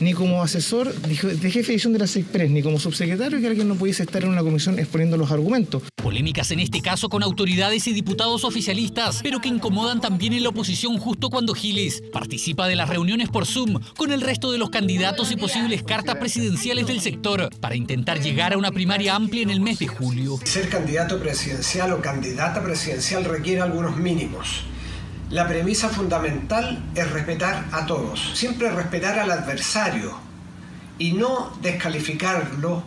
ni como asesor de jefe de edición de la Express, ni como subsecretario, que alguien no pudiese estar en una comisión exponiendo los argumentos. Polémicas en este caso con autoridades y diputados oficialistas, pero que incomodan también en la oposición justo cuando Giles participa de las reuniones por Zoom con el resto de los candidatos y posibles cartas presidenciales del sector para intentar llegar a una primaria amplia en el mes de julio. Ser candidato presidencial o candidata presidencial requiere algunos mínimos. La premisa fundamental es respetar a todos, siempre respetar al adversario y no descalificarlo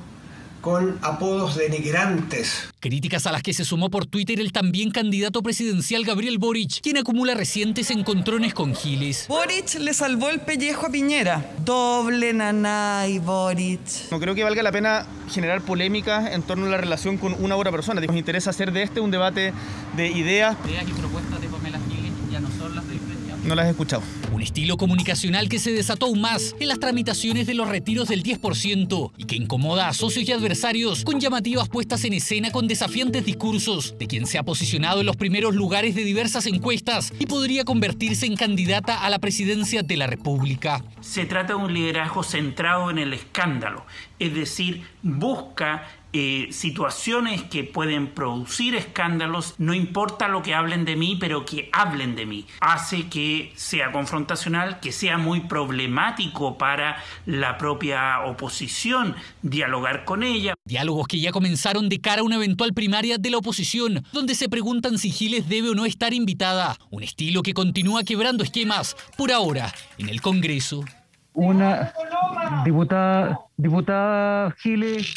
con apodos denigrantes. Críticas a las que se sumó por Twitter el también candidato presidencial Gabriel Boric, quien acumula recientes encontrones con Giles. Boric le salvó el pellejo a Piñera. Doble nanay, Boric. No creo que valga la pena generar polémicas en torno a la relación con una u otra persona. Nos interesa hacer de este un debate de ideas. Ideas y propuestas de Pamela Giles ya no son las de Piñera. No las he escuchado. Un estilo comunicacional que se desató aún más en las tramitaciones de los retiros del 10% y que incomoda a socios y adversarios con llamativas puestas en escena con desafiantes discursos de quien se ha posicionado en los primeros lugares de diversas encuestas y podría convertirse en candidata a la presidencia de la República. Se trata de un liderazgo centrado en el escándalo, es decir, busca situaciones que pueden producir escándalos, no importa lo que hablen de mí, pero que hablen de mí. Hace que sea confrontacional, que sea muy problemático para la propia oposición dialogar con ella. Diálogos que ya comenzaron de cara a una eventual primaria de la oposición, donde se preguntan si Giles debe o no estar invitada. Un estilo que continúa quebrando esquemas, por ahora, en el Congreso. Una diputada Giles.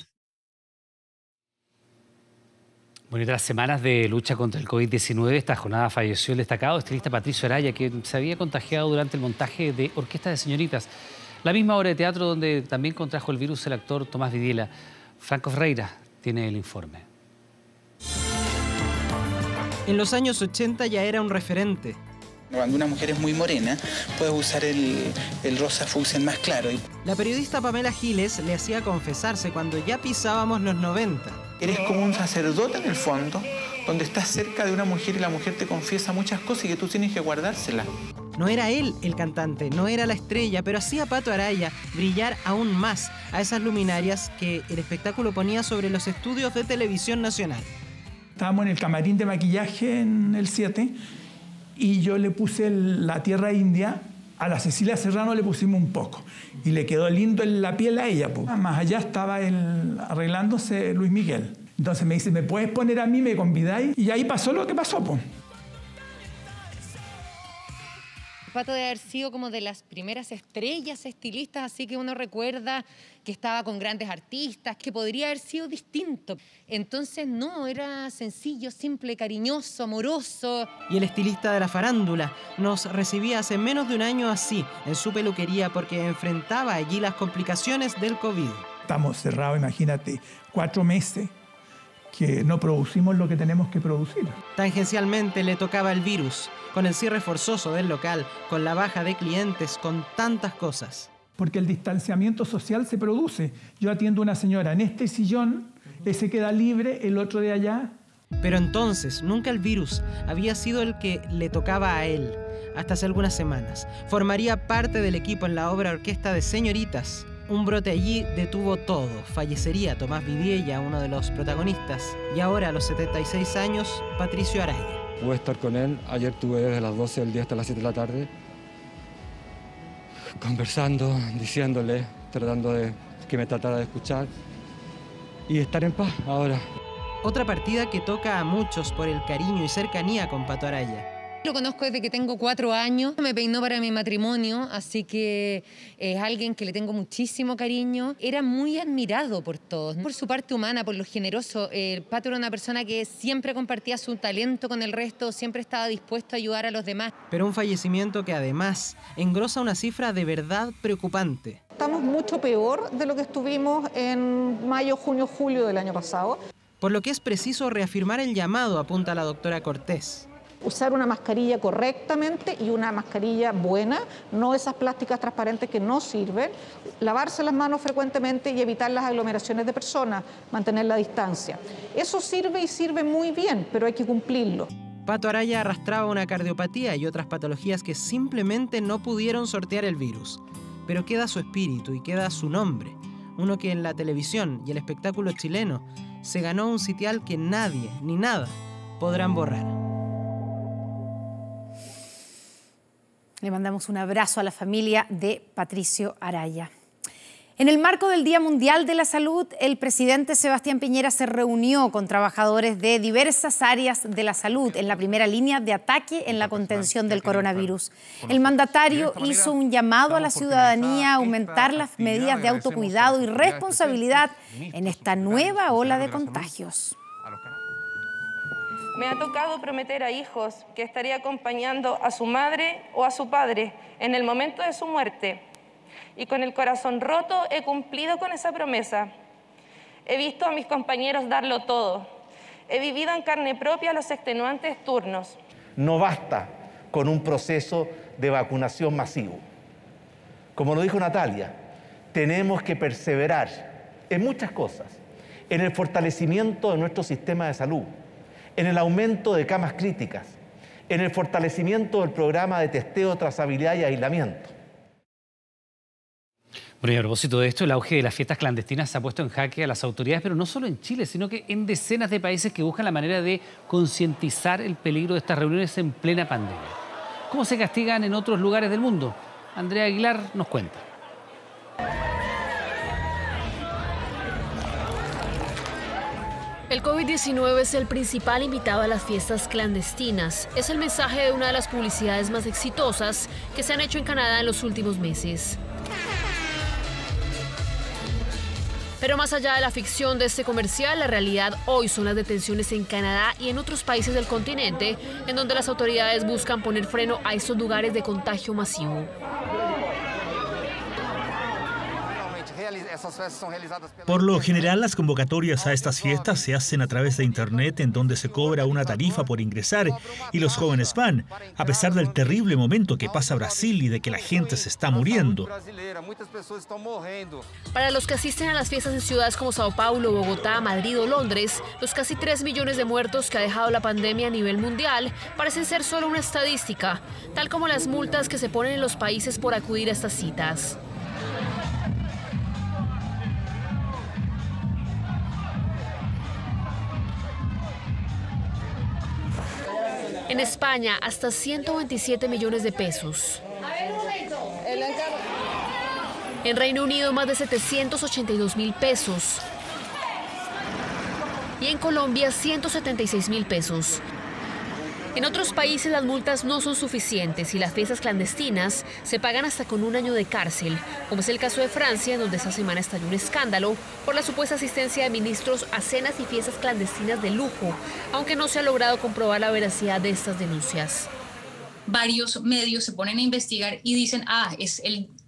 Bueno, y tras semanas de lucha contra el COVID-19, esta jornada falleció el destacado estilista Patricio Araya, que se había contagiado durante el montaje de Orquesta de Señoritas, la misma obra de teatro donde también contrajo el virus el actor Tomás Videla. Franco Ferreira tiene el informe. En los años 80 ya era un referente. Cuando una mujer es muy morena, puede usar el rosa fucsia más claro. La periodista Pamela Giles le hacía confesarse cuando ya pisábamos los 90. Eres como un sacerdote en el fondo, donde estás cerca de una mujer y la mujer te confiesa muchas cosas y que tú tienes que guardárselas. No era él el cantante, no era la estrella, pero hacía Pato Araya brillar aún más a esas luminarias que el espectáculo ponía sobre los estudios de televisión nacional. Estábamos en el camarín de maquillaje en el 7 y yo le puse la tierra india. A la Cecilia Serrano le pusimos un poco y le quedó lindo en la piel a ella. Po. Más allá estaba arreglándose Luis Miguel. Entonces me dice, ¿me puedes poner a mí? ¿Me convidáis? Y ahí pasó lo que pasó. Po. Pato de haber sido como de las primeras estrellas estilistas, así que uno recuerda que estaba con grandes artistas, que podría haber sido distinto. Entonces no, era sencillo, simple, cariñoso, amoroso. Y el estilista de la farándula nos recibía hace menos de un año así, en su peluquería, porque enfrentaba allí las complicaciones del COVID. Estamos cerrados, imagínate, 4 meses. Que no producimos lo que tenemos que producir. Tangencialmente le tocaba el virus, con el cierre forzoso del local, con la baja de clientes, con tantas cosas. Porque el distanciamiento social se produce. Yo atiendo a una señora en este sillón, ese queda libre, el otro de allá. Pero entonces, nunca el virus había sido el que le tocaba a él. Hasta hace algunas semanas, formaría parte del equipo en la obra Orquesta de Señoritas. Un brote allí detuvo todo. Fallecería Tomás Videla, uno de los protagonistas. Y ahora, a los 76 años, Patricio Araya. Pude estar con él. Ayer tuve desde las 12 del día hasta las 7 de la tarde. Conversando, diciéndole, tratando de que me tratara de escuchar. Y estar en paz ahora. Otra partida que toca a muchos por el cariño y cercanía con Pato Araya. Lo conozco desde que tengo 4 años, me peinó para mi matrimonio, así que es alguien que le tengo muchísimo cariño. Era muy admirado por todos, por su parte humana, por lo generoso. El Pato era una persona que siempre compartía su talento con el resto, siempre estaba dispuesto a ayudar a los demás. Pero un fallecimiento que además engrosa una cifra de verdad preocupante. Estamos mucho peor de lo que estuvimos en mayo, junio, julio del año pasado. Por lo que es preciso reafirmar el llamado, apunta la doctora Cortés. Usar una mascarilla correctamente y una mascarilla buena, no esas plásticas transparentes que no sirven. Lavarse las manos frecuentemente y evitar las aglomeraciones de personas, mantener la distancia. Eso sirve y sirve muy bien, pero hay que cumplirlo. Pato Araya arrastraba una cardiopatía y otras patologías que simplemente no pudieron sortear el virus. pero queda su espíritu y queda su nombre, uno que en la televisión y el espectáculo chileno se ganó un sitial que nadie ni nada podrán borrar. Le mandamos un abrazo a la familia de Patricio Araya. En el marco del Día Mundial de la Salud, el presidente Sebastián Piñera se reunió con trabajadores de diversas áreas de la salud en la primera línea de ataque en la contención del coronavirus. El mandatario hizo un llamado a la ciudadanía a aumentar las medidas de autocuidado y responsabilidad en esta nueva ola de contagios. Me ha tocado prometer a hijos que estaría acompañando a su madre o a su padre en el momento de su muerte. Y con el corazón roto he cumplido con esa promesa. He visto a mis compañeros darlo todo. He vivido en carne propia los extenuantes turnos. No basta con un proceso de vacunación masivo. Como lo dijo Natalia, tenemos que perseverar en muchas cosas. En el fortalecimiento de nuestro sistema de salud, en el aumento de camas críticas, en el fortalecimiento del programa de testeo, trazabilidad y aislamiento. Bueno, y a propósito de esto, el auge de las fiestas clandestinas ha puesto en jaque a las autoridades, pero no solo en Chile, sino que en decenas de países que buscan la manera de concientizar el peligro de estas reuniones en plena pandemia. ¿Cómo se castigan en otros lugares del mundo? Andrea Aguilar nos cuenta. El COVID-19 es el principal invitado a las fiestas clandestinas. Es el mensaje de una de las publicidades más exitosas que se han hecho en Canadá en los últimos meses. Pero más allá de la ficción de este comercial, la realidad hoy son las detenciones en Canadá y en otros países del continente, en donde las autoridades buscan poner freno a estos lugares de contagio masivo. Por lo general, las convocatorias a estas fiestas se hacen a través de Internet, en donde se cobra una tarifa por ingresar, y los jóvenes van, a pesar del terrible momento que pasa Brasil y de que la gente se está muriendo. Para los que asisten a las fiestas en ciudades como Sao Paulo, Bogotá, Madrid o Londres, los casi 3 millones de muertos que ha dejado la pandemia a nivel mundial parecen ser solo una estadística, tal como las multas que se ponen en los países por acudir a estas citas. En España, hasta 127 millones de pesos. En Reino Unido, más de 782.000 pesos. Y en Colombia, 176.000 pesos. En otros países, las multas no son suficientes y las fiestas clandestinas se pagan hasta con un año de cárcel, como es el caso de Francia, donde esta semana estalló un escándalo por la supuesta asistencia de ministros a cenas y fiestas clandestinas de lujo, aunque no se ha logrado comprobar la veracidad de estas denuncias. Varios medios se ponen a investigar y dicen,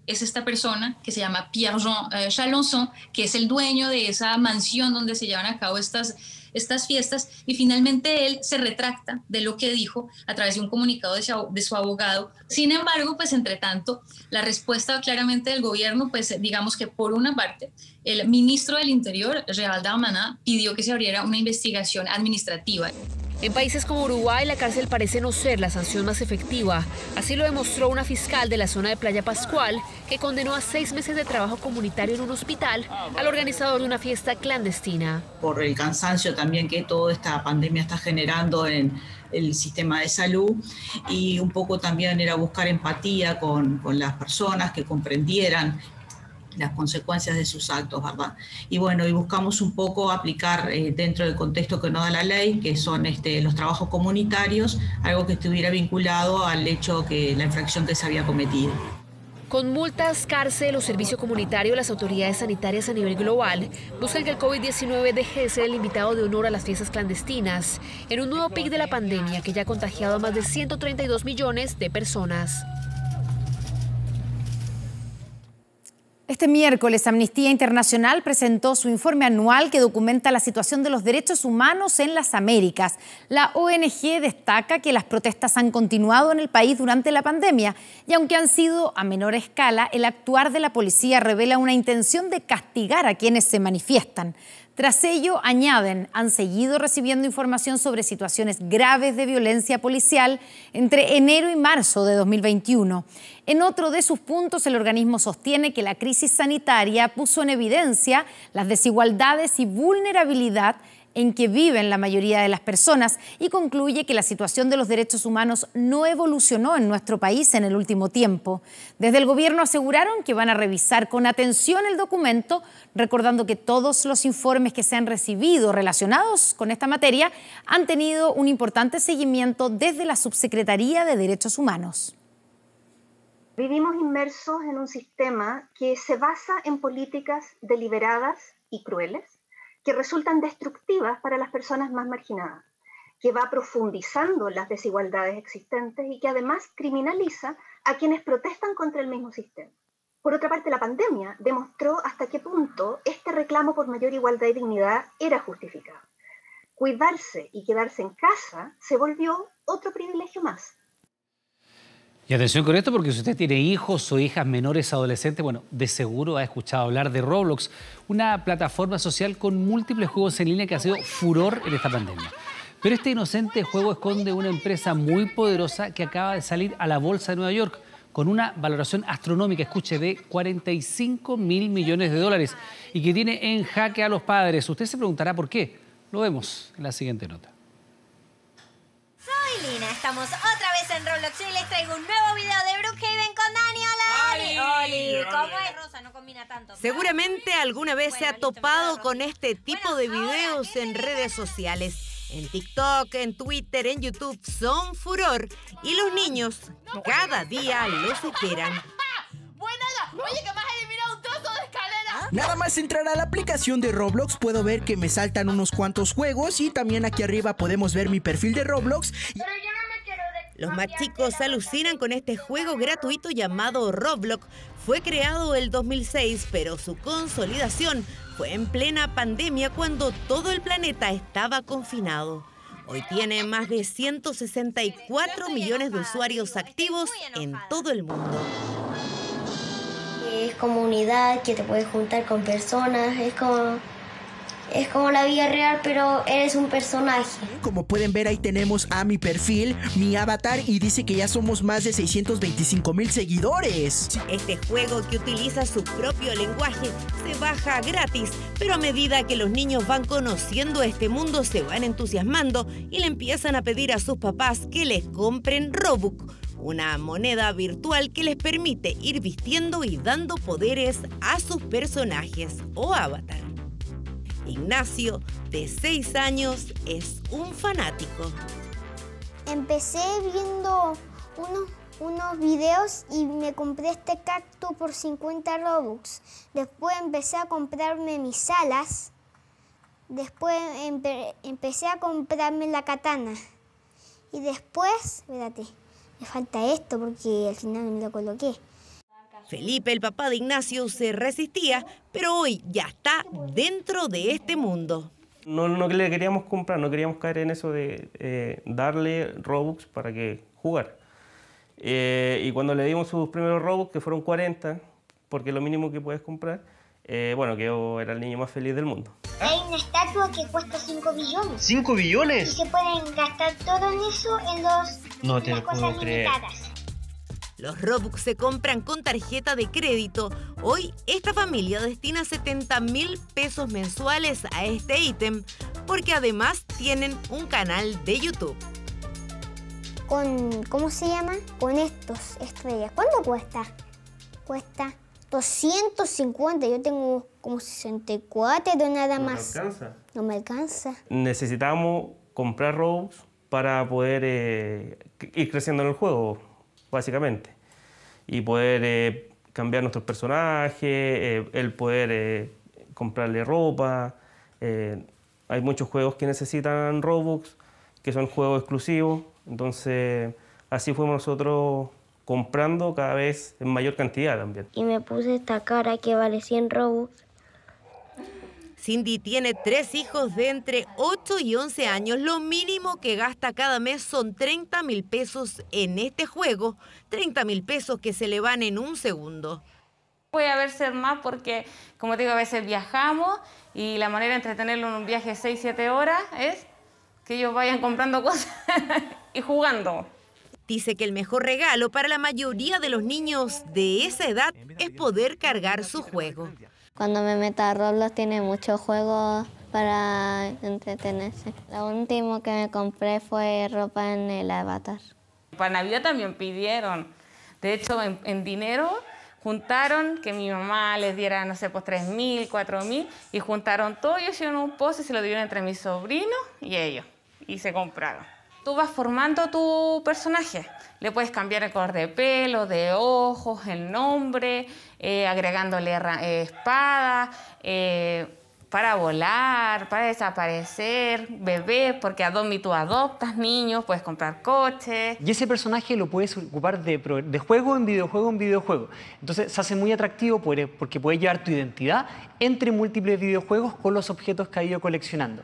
es esta persona que se llama Pierre Jean Chalençon, que es el dueño de esa mansión donde se llevan a cabo estas fiestas, y finalmente él se retracta de lo que dijo a través de un comunicado de su abogado. Sin embargo, pues entre tanto, la respuesta claramente del gobierno, pues digamos que por una parte, el ministro del Interior, Gerald Darmanin, pidió que se abriera una investigación administrativa. En países como Uruguay, la cárcel parece no ser la sanción más efectiva. Así lo demostró una fiscal de la zona de Playa Pascual, que condenó a 6 meses de trabajo comunitario en un hospital al organizador de una fiesta clandestina. Por el cansancio también que toda esta pandemia está generando en el sistema de salud, y un poco también era buscar empatía con las personas, que comprendieran las consecuencias de sus actos, ¿verdad? Y bueno, y buscamos un poco aplicar dentro del contexto que nos da la ley, que son los trabajos comunitarios, algo que estuviera vinculado al hecho que la infracción que se había cometido. Con multas, cárcel o servicio comunitario, las autoridades sanitarias a nivel global buscan que el COVID-19 deje de ser el invitado de honor a las fiestas clandestinas, en un nuevo pic de la pandemia que ya ha contagiado a más de 132 millones de personas. Este miércoles, Amnistía Internacional presentó su informe anual que documenta la situación de los derechos humanos en las Américas. La ONG destaca que las protestas han continuado en el país durante la pandemia y aunque han sido a menor escala, el actuar de la policía revela una intención de castigar a quienes se manifiestan. Tras ello, añaden, han seguido recibiendo información sobre situaciones graves de violencia policial entre enero y marzo de 2021. En otro de sus puntos, el organismo sostiene que la crisis sanitaria puso en evidencia las desigualdades y vulnerabilidad en que viven la mayoría de las personas y concluye que la situación de los derechos humanos no evolucionó en nuestro país en el último tiempo. Desde el gobierno aseguraron que van a revisar con atención el documento, recordando que todos los informes que se han recibido relacionados con esta materia han tenido un importante seguimiento desde la Subsecretaría de Derechos Humanos. Vivimos inmersos en un sistema que se basa en políticas deliberadas y crueles, que resultan destructivas para las personas más marginadas, que va profundizando las desigualdades existentes y que además criminaliza a quienes protestan contra el mismo sistema. Por otra parte, la pandemia demostró hasta qué punto este reclamo por mayor igualdad y dignidad era justificado. Cuidarse y quedarse en casa se volvió otro privilegio más. Y atención con esto, porque si usted tiene hijos o hijas menores, adolescentes, bueno, de seguro ha escuchado hablar de Roblox, una plataforma social con múltiples juegos en línea que ha sido furor en esta pandemia. Pero este inocente juego esconde una empresa muy poderosa que acaba de salir a la bolsa de Nueva York con una valoración astronómica, escuche, de 45.000 millones de dólares y que tiene en jaque a los padres. Usted se preguntará por qué. Lo vemos en la siguiente nota. Soy Lina, estamos otra vez en Roblox y les traigo un nuevo video de Brookhaven con Dani. Hola, Dani. Oli, ¿cómo es? Rosa no combina tanto. Seguramente alguna vez se ha topado con este tipo de videos en redes sociales. En TikTok, en Twitter, en YouTube, son furor. Y los niños cada día lo superan. Oye, que más eliminado un trozo de escalera. Nada más entrar a la aplicación de Roblox puedo ver que me saltan unos cuantos juegos y también aquí arriba podemos ver mi perfil de Roblox. Pero yo no me quiero de... Los más chicos alucinan con este juego gratuito llamado Roblox. Fue creado el 2006, pero su consolidación fue en plena pandemia cuando todo el planeta estaba confinado. Hoy tiene más de 164 millones de usuarios activos en todo el mundo. Es comunidad, que te puedes juntar con personas, es como la vida real, pero eres un personaje. Como pueden ver, ahí tenemos a mi perfil, mi avatar, y dice que ya somos más de 625.000 seguidores. Este juego, que utiliza su propio lenguaje, se baja gratis, pero a medida que los niños van conociendo este mundo, se van entusiasmando y le empiezan a pedir a sus papás que les compren Robux, una moneda virtual que les permite ir vistiendo y dando poderes a sus personajes o avatar. Ignacio, de 6 años, es un fanático. Empecé viendo unos videos y me compré este cactus por 50 Robux. Después empecé a comprarme mis alas. Después empecé a comprarme la katana. Y después, espérate, me falta esto porque al final me lo coloqué. Felipe, el papá de Ignacio, se resistía, pero hoy ya está dentro de este mundo. No le queríamos comprar, no queríamos caer en eso de darle Robux para que jugara. Y cuando le dimos sus primeros Robux, que fueron 40, porque es lo mínimo que puedes comprar, bueno, que yo era el niño más feliz del mundo. Hay una estatua que cuesta 5 billones. ¿5 billones? Y se pueden gastar todo en eso, en los... No te lo puedo creer. Los Robux se compran con tarjeta de crédito. Hoy, esta familia destina 70.000 pesos mensuales a este ítem, porque además tienen un canal de YouTube. ¿Cómo se llama? Con estos estrellas. ¿Cuánto cuesta? Cuesta 250. Yo tengo como 64 de nada más. ¿No me alcanza? No me alcanza. Necesitamos comprar Robux para poder ir creciendo en el juego, básicamente. Y poder cambiar nuestros personajes, el poder comprarle ropa. Hay muchos juegos que necesitan Robux, que son juegos exclusivos. Entonces, así fuimos nosotros comprando cada vez en mayor cantidad también. Y me puse esta cara que vale 100 Robux. Cindy tiene 3 hijos de entre 8 y 11 años. Lo mínimo que gasta cada mes son 30.000 pesos en este juego. 30.000 pesos que se le van en un segundo. puede haber ser más porque, como te digo, a veces viajamos y la manera de entretenerlo en un viaje de 6-7 horas es que ellos vayan comprando cosas y jugando. Dice que el mejor regalo para la mayoría de los niños de esa edad es poder cargar su juego. Cuando me meta a Roblox tiene muchos juegos para entretenerse. Lo último que me compré fue ropa en el Avatar. Para Navidad también pidieron, de hecho en dinero juntaron que mi mamá les diera, no sé, pues 3.000, 4.000 y juntaron todo y hicieron un post y se lo dieron entre mis sobrinos y ellos y se compraron. Tú vas formando tu personaje, le puedes cambiar el color de pelo, de ojos, el nombre, agregándole espada, para volar, para desaparecer, bebés, porque tú adoptas niños, puedes comprar coches. Y ese personaje lo puedes ocupar de juego en videojuego en videojuego. Entonces se hace muy atractivo porque puedes llevar tu identidad entre múltiples videojuegos con los objetos que ha ido coleccionando.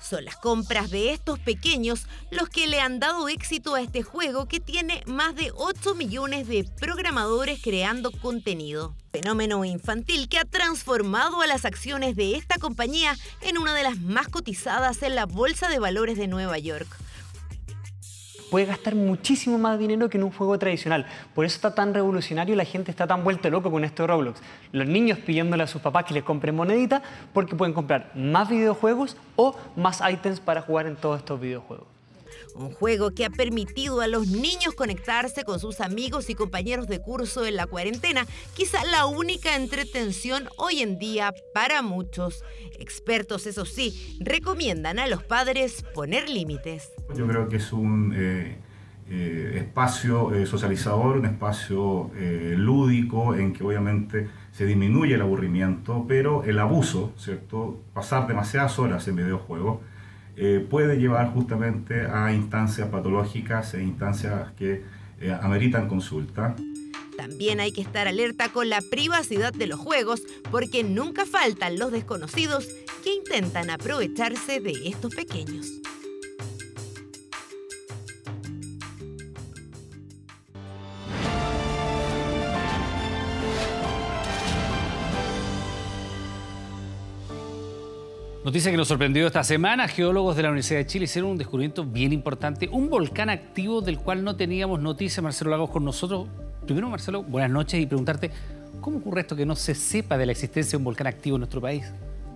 Son las compras de estos pequeños los que le han dado éxito a este juego que tiene más de 8 millones de programadores creando contenido. Fenómeno infantil que ha transformado a las acciones de esta compañía en una de las más cotizadas en la Bolsa de Valores de Nueva York. Puede gastar muchísimo más dinero que en un juego tradicional. Por eso está tan revolucionario y la gente está tan vuelta loco con esto de Roblox. Los niños pidiéndole a sus papás que les compren moneditas porque pueden comprar más videojuegos o más ítems para jugar en todos estos videojuegos. Un juego que ha permitido a los niños conectarse con sus amigos y compañeros de curso en la cuarentena, quizá la única entretención hoy en día para muchos. Expertos, eso sí, recomiendan a los padres poner límites. Yo creo que es un espacio socializador, un espacio lúdico en que obviamente se disminuye el aburrimiento, pero el abuso, ¿cierto? Pasar demasiadas horas en videojuegos puede llevar justamente a instancias patológicas e instancias que ameritan consulta. También hay que estar alerta con la privacidad de los juegos, porque nunca faltan los desconocidos que intentan aprovecharse de estos pequeños. Noticia que nos sorprendió esta semana. Geólogos de la Universidad de Chile hicieron un descubrimiento bien importante. Un volcán activo del cual no teníamos noticia. Marcelo Lagos con nosotros. Primero, Marcelo, buenas noches y preguntarte, ¿cómo ocurre esto que no se sepa de la existencia de un volcán activo en nuestro país?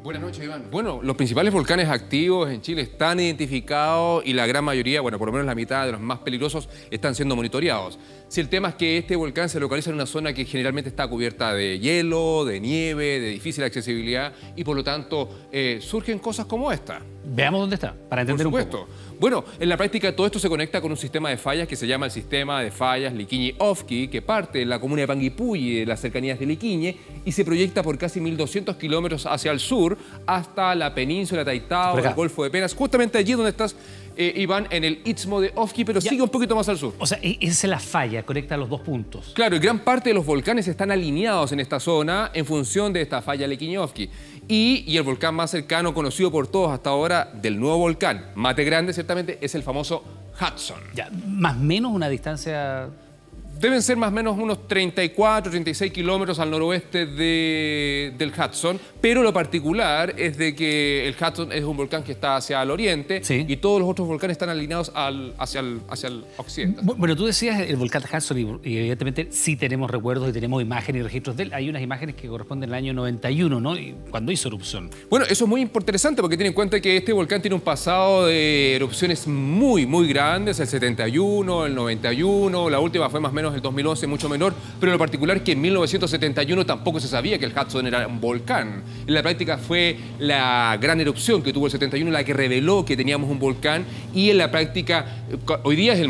Buenas noches, Iván. Bueno, los principales volcanes activos en Chile están identificados y la gran mayoría, bueno, por lo menos la mitad de los más peligrosos están siendo monitoreados. Si el tema es que este volcán se localiza en una zona que generalmente está cubierta de hielo, de nieve, de difícil accesibilidad y por lo tanto surgen cosas como esta. Veamos dónde está, para entender un poco. Bueno, en la práctica todo esto se conecta con un sistema de fallas que se llama el sistema de fallas Liquiñe-Ofqui, que parte de la comuna de Panguipulli, de las cercanías de Liquiñe, y se proyecta por casi 1.200 kilómetros hacia el sur, hasta la península de Taitao, el Golfo de Penas, justamente allí donde estás, Iván, en el Istmo de Ofqui, pero sigue un poquito más al sur. O sea, es la falla, conecta los dos puntos. Claro, y gran parte de los volcanes están alineados en esta zona en función de esta falla Liquiñe-Ofqui. Y el volcán más cercano, conocido por todos hasta ahora, del nuevo volcán, Mate Grande, ciertamente, es el famoso Hudson. Ya, más o menos una distancia... Deben ser más o menos unos 34, 36 kilómetros al noroeste del Hudson, pero lo particular es de que el Hudson es un volcán que está hacia el oriente y todos los otros volcanes están alineados hacia el occidente. Bueno, tú decías el volcán Hudson y evidentemente sí tenemos recuerdos y tenemos imágenes y registros de él. Hay unas imágenes que corresponden al año 91, ¿no? Cuando hizo erupción. Bueno, eso es muy interesante porque tienen en cuenta que este volcán tiene un pasado de erupciones muy, muy grandes, el 71, el 91, la última fue más o menos el 2011, mucho menor, pero lo particular es que en 1971 tampoco se sabía que el Hudson era un volcán. En la práctica fue la gran erupción que tuvo el 71 la que reveló que teníamos un volcán y en la práctica, hoy día es el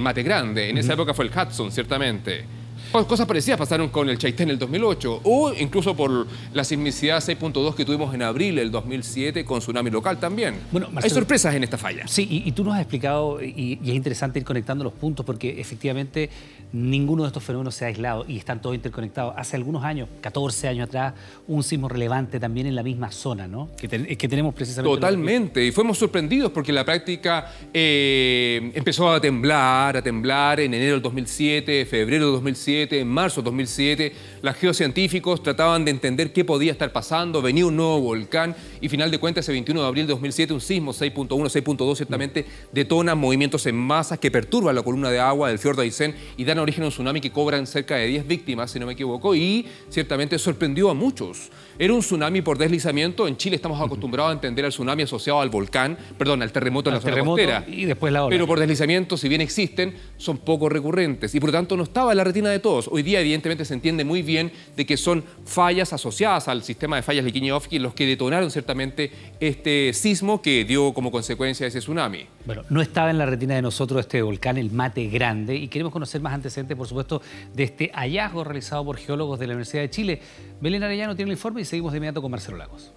Mate Grande, en esa época fue el Hudson, ciertamente. Cosas parecidas pasaron con el Chaitén en el 2008 o incluso por la sismicidad 6.2 que tuvimos en abril del 2007 con tsunami local también. Bueno, Marcelo, hay sorpresas en esta falla. Sí, y tú nos has explicado, y es interesante ir conectando los puntos porque efectivamente ninguno de estos fenómenos se ha aislado y están todos interconectados. Hace algunos años, 14 años atrás, un sismo relevante también en la misma zona, ¿no? Que tenemos precisamente... Totalmente, y fuimos sorprendidos porque en la práctica empezó a temblar en enero del 2007, febrero del 2007, 2007, en marzo de 2007, los geocientíficos trataban de entender qué podía estar pasando, venía un nuevo volcán y final de cuentas, ese 21 de abril de 2007, un sismo 6.1, 6.2 ciertamente detona movimientos en masas que perturban la columna de agua del fiordo de Aysén y dan origen a un tsunami que cobran cerca de 10 víctimas, si no me equivoco, y ciertamente sorprendió a muchos. Era un tsunami por deslizamiento. En Chile estamos acostumbrados a entender al tsunami asociado al volcán, perdón, al terremoto en la zona costera. Y después la ola. Pero por deslizamiento, si bien existen, son poco recurrentes y por lo tanto no estaba en la retina de todos. Hoy día evidentemente se entiende muy bien de que son fallas asociadas al sistema de fallas Likiñovsky los que detonaron ciertamente este sismo que dio como consecuencia ese tsunami. Bueno, no estaba en la retina de nosotros este volcán, el Mate Grande, y queremos conocer más antecedentes, por supuesto, de este hallazgo realizado por geólogos de la Universidad de Chile. Belén Arellano tiene el informe y seguimos de inmediato con Marcelo Lagos.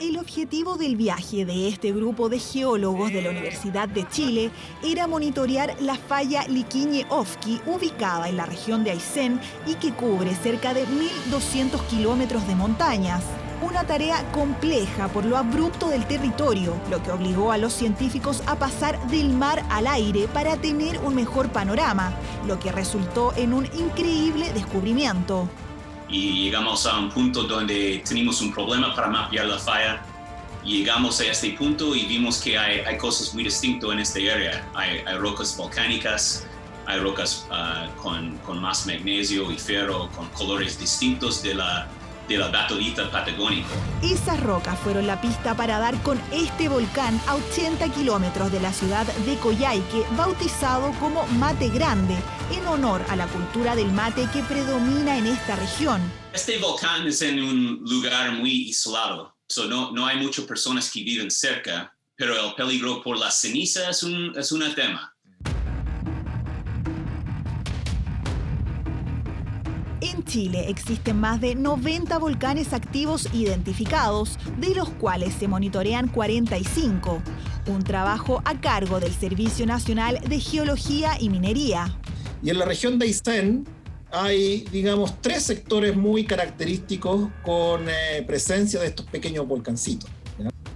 El objetivo del viaje de este grupo de geólogos de la Universidad de Chile era monitorear la falla Likiñe-Ofqui, ubicada en la región de Aysén y que cubre cerca de 1.200 kilómetros de montañas. Una tarea compleja por lo abrupto del territorio, lo que obligó a los científicos a pasar del mar al aire para tener un mejor panorama, lo que resultó en un increíble descubrimiento. Y llegamos a un punto donde tenemos un problema para mapear la falla. Llegamos a este punto y vimos que hay cosas muy distintas en esta área. Hay rocas volcánicas, hay rocas con más magnesio y ferro, con colores distintos de la batolita patagónica. Esas rocas fueron la pista para dar con este volcán a 80 kilómetros de la ciudad de Coyhaique, bautizado como Mate Grande, en honor a la cultura del mate que predomina en esta región. Este volcán es en un lugar muy aislado, no hay muchas personas que viven cerca, pero el peligro por las cenizas es un tema. En Chile existen más de 90 volcanes activos identificados, de los cuales se monitorean 45. Un trabajo a cargo del Servicio Nacional de Geología y Minería. Y en la región de Aysén hay, digamos, tres sectores muy característicos con presencia de estos pequeños volcancitos.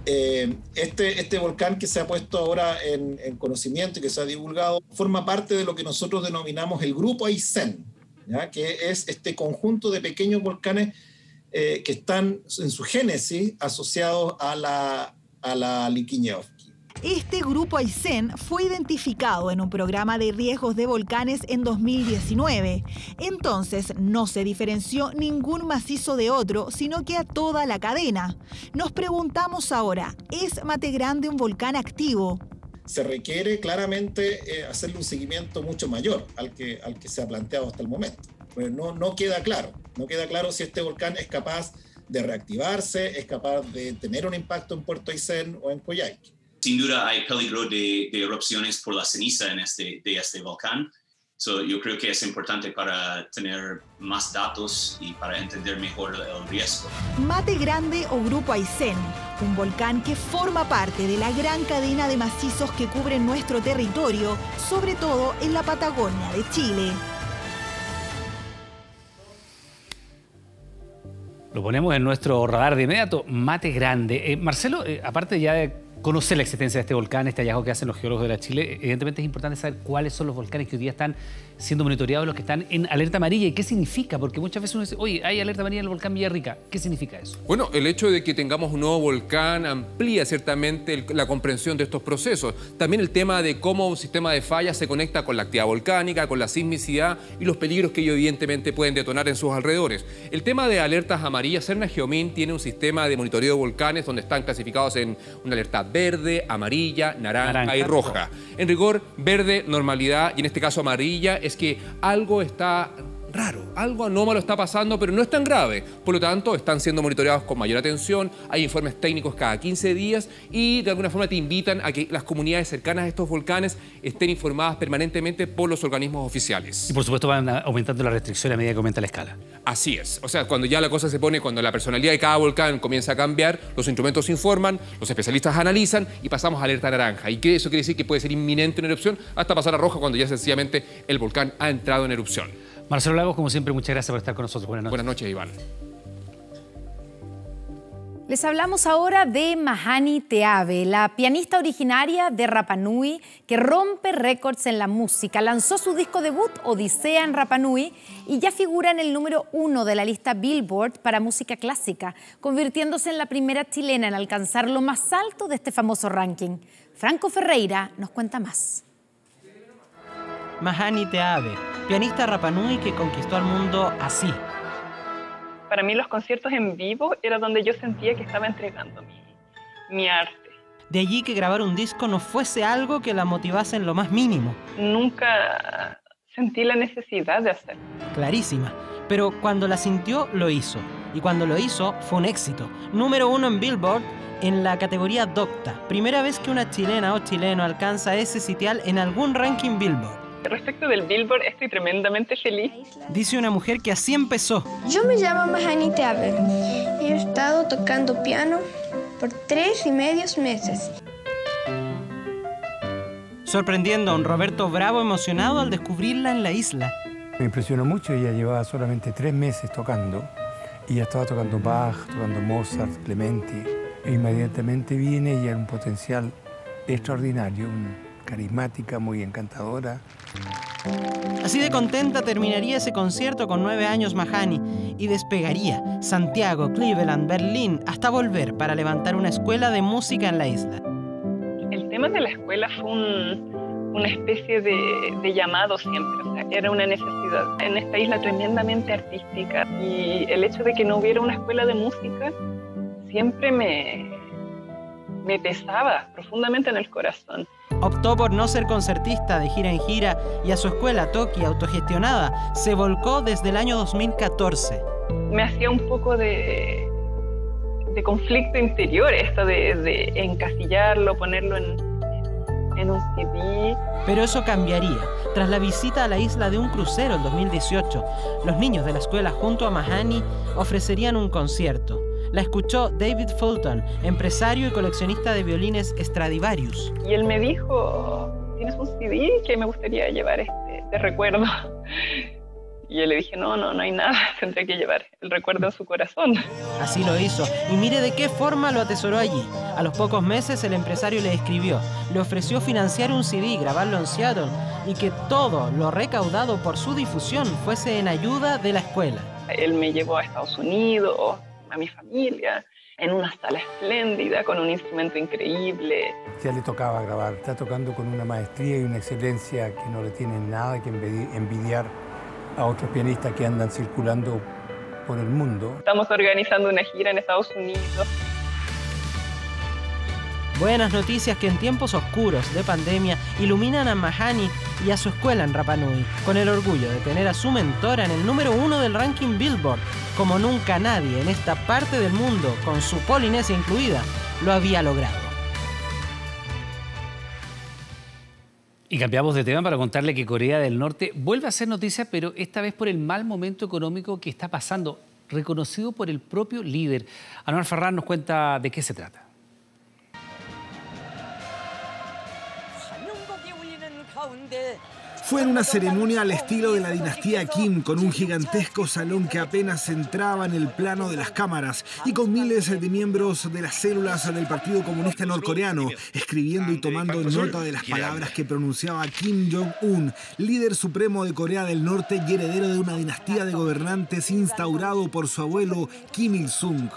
Este volcán que se ha puesto ahora en conocimiento y que se ha divulgado forma parte de lo que nosotros denominamos el Grupo Aysén, ¿ya? Que es este conjunto de pequeños volcanes que están en su génesis asociados a la Likiñovsky. Este grupo Aysén fue identificado en un programa de riesgos de volcanes en 2019. Entonces no se diferenció ningún macizo de otro, sino que a toda la cadena. Nos preguntamos ahora, ¿es Mate Grande un volcán activo? Se requiere claramente hacerle un seguimiento mucho mayor al que se ha planteado hasta el momento. Pues no queda claro, no queda claro si este volcán es capaz de reactivarse, es capaz de tener un impacto en Puerto Aysén o en Coyhaique. Sin duda hay peligro de erupciones por la ceniza de este volcán. Yo creo que es importante para tener más datos y para entender mejor el riesgo. Mate Grande o Grupo Aysén, un volcán que forma parte de la gran cadena de macizos que cubren nuestro territorio, sobre todo en la Patagonia de Chile. Lo ponemos en nuestro radar de inmediato, Mate Grande. Marcelo, aparte ya de conocer la existencia de este volcán, este hallazgo que hacen los geólogos de la Chile, evidentemente es importante saber cuáles son los volcanes que hoy día están siendo monitoreados, los que están en alerta amarilla. ¿Y qué significa? Porque muchas veces uno dice, oye, hay alerta amarilla en el volcán Villarrica. ¿Qué significa eso? Bueno, el hecho de que tengamos un nuevo volcán amplía ciertamente la comprensión de estos procesos. También el tema de cómo un sistema de fallas se conecta con la actividad volcánica, con la sismicidad y los peligros que ellos evidentemente pueden detonar en sus alrededores. El tema de alertas amarillas, Serna Geomin tiene un sistema de monitoreo de volcanes donde están clasificados en una alerta verde, amarilla, naranja y roja. En rigor, verde, normalidad, y en este caso amarilla, es que algo está raro, algo anómalo está pasando, pero no es tan grave. Por lo tanto, están siendo monitoreados con mayor atención, hay informes técnicos cada 15 días y de alguna forma te invitan a que las comunidades cercanas a estos volcanes estén informadas permanentemente por los organismos oficiales. Y por supuesto van aumentando la restricción a medida que aumenta la escala. Así es. O sea, cuando ya la cosa se pone, cuando la personalidad de cada volcán comienza a cambiar, los instrumentos informan, los especialistas analizan y pasamos a alerta naranja. Y eso quiere decir que puede ser inminente una erupción hasta pasar a roja cuando ya sencillamente el volcán ha entrado en erupción. Marcelo Lagos, como siempre, muchas gracias por estar con nosotros. Buenas noches. Buenas noches, Iván. Les hablamos ahora de Mahani Teuber, la pianista originaria de Rapa Nui que rompe récords en la música. Lanzó su disco debut, Odisea en Rapa Nui, y ya figura en el número 1 de la lista Billboard para música clásica, convirtiéndose en la primera chilena en alcanzar lo más alto de este famoso ranking. Franco Ferreira nos cuenta más. Mahani Teuber, pianista Rapa Nui que conquistó al mundo así. Para mí los conciertos en vivo era donde yo sentía que estaba entregando mi arte. De allí que grabar un disco no fuese algo que la motivase en lo más mínimo. Nunca sentí la necesidad de hacerlo. Clarísima. Pero cuando la sintió, lo hizo. Y cuando lo hizo, fue un éxito. Número 1 en Billboard en la categoría Docta. Primera vez que una chilena o chileno alcanza ese sitial en algún ranking Billboard. Respecto del Billboard, estoy tremendamente feliz. Dice una mujer que así empezó. Yo me llamo Mahani Teuber. He estado tocando piano por 3,5 meses. Sorprendiendo a un Roberto Bravo emocionado al descubrirla en la isla. Me impresionó mucho. Ella llevaba solamente 3 meses tocando. Y ya estaba tocando Bach, tocando Mozart, Clementi. E inmediatamente vi en ella un potencial extraordinario, carismática, muy encantadora. Así de contenta terminaría ese concierto con 9 años Mahani y despegaría Santiago, Cleveland, Berlín, hasta volver para levantar una escuela de música en la isla. El tema de la escuela fue una especie de llamado siempre, o sea, era una necesidad. En esta isla tremendamente artística y el hecho de que no hubiera una escuela de música siempre me pesaba profundamente en el corazón. Optó por no ser concertista de gira en gira y a su escuela, Toki, autogestionada, se volcó desde el año 2014. Me hacía un poco de conflicto interior esto de encasillarlo, ponerlo en un CD. Pero eso cambiaría tras la visita a la isla de un crucero en 2018. Los niños de la escuela junto a Mahani ofrecerían un concierto. La escuchó David Fulton, empresario y coleccionista de violines Stradivarius. Y él me dijo, ¿tienes un CD que me gustaría llevar de recuerdo? Y yo le dije, no hay nada, tendré que llevar el recuerdo en su corazón. Así lo hizo, y mire de qué forma lo atesoró allí. A los pocos meses el empresario le escribió, le ofreció financiar un CD, grabarlo en Seattle, y que todo lo recaudado por su difusión fuese en ayuda de la escuela. Él me llevó a Estados Unidos, a mi familia, en una sala espléndida, con un instrumento increíble. Ya le tocaba grabar, está tocando con una maestría y una excelencia que no le tienen nada que envidiar a otros pianistas que andan circulando por el mundo. Estamos organizando una gira en Estados Unidos. Buenas noticias que en tiempos oscuros de pandemia iluminan a Mahani y a su escuela en Rapa Nui, con el orgullo de tener a su mentora en el número 1 del ranking Billboard, como nunca nadie en esta parte del mundo, con su Polinesia incluida, lo había logrado. Y cambiamos de tema para contarle que Corea del Norte vuelve a ser noticia, pero esta vez por el mal momento económico que está pasando, reconocido por el propio líder. Anuar Ferran nos cuenta de qué se trata. Fue en una ceremonia al estilo de la dinastía Kim, con un gigantesco salón que apenas entraba en el plano de las cámaras y con miles de miembros de las células del Partido Comunista Norcoreano escribiendo y tomando nota de las palabras que pronunciaba Kim Jong-un, líder supremo de Corea del Norte y heredero de una dinastía de gobernantes instaurado por su abuelo Kim Il-sung.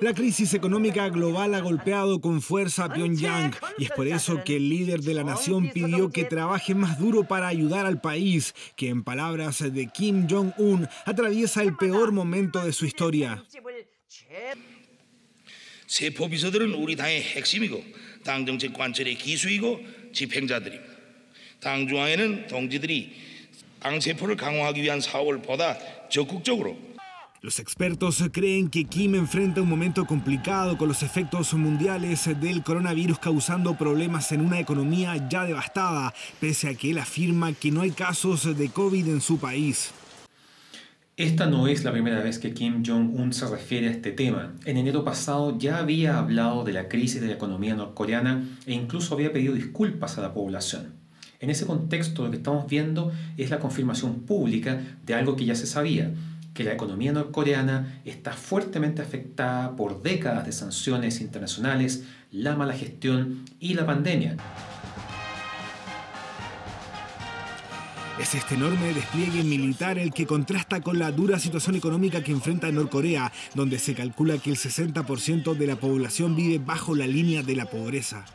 La crisis económica global ha golpeado con fuerza a Pyongyang y es por eso que el líder de la nación pidió que trabaje más duro para ayudar al país, que en palabras de Kim Jong-un atraviesa el peor momento de su historia. Los expertos creen que Kim enfrenta un momento complicado con los efectos mundiales del coronavirus causando problemas en una economía ya devastada, pese a que él afirma que no hay casos de COVID en su país. Esta no es la primera vez que Kim Jong-un se refiere a este tema. En enero pasado ya había hablado de la crisis de la economía norcoreana e incluso había pedido disculpas a la población. En ese contexto lo que estamos viendo es la confirmación pública de algo que ya se sabía, que la economía norcoreana está fuertemente afectada por décadas de sanciones internacionales, la mala gestión y la pandemia. Es este enorme despliegue militar el que contrasta con la dura situación económica que enfrenta Norcorea, donde se calcula que el 60% de la población vive bajo la línea de la pobreza.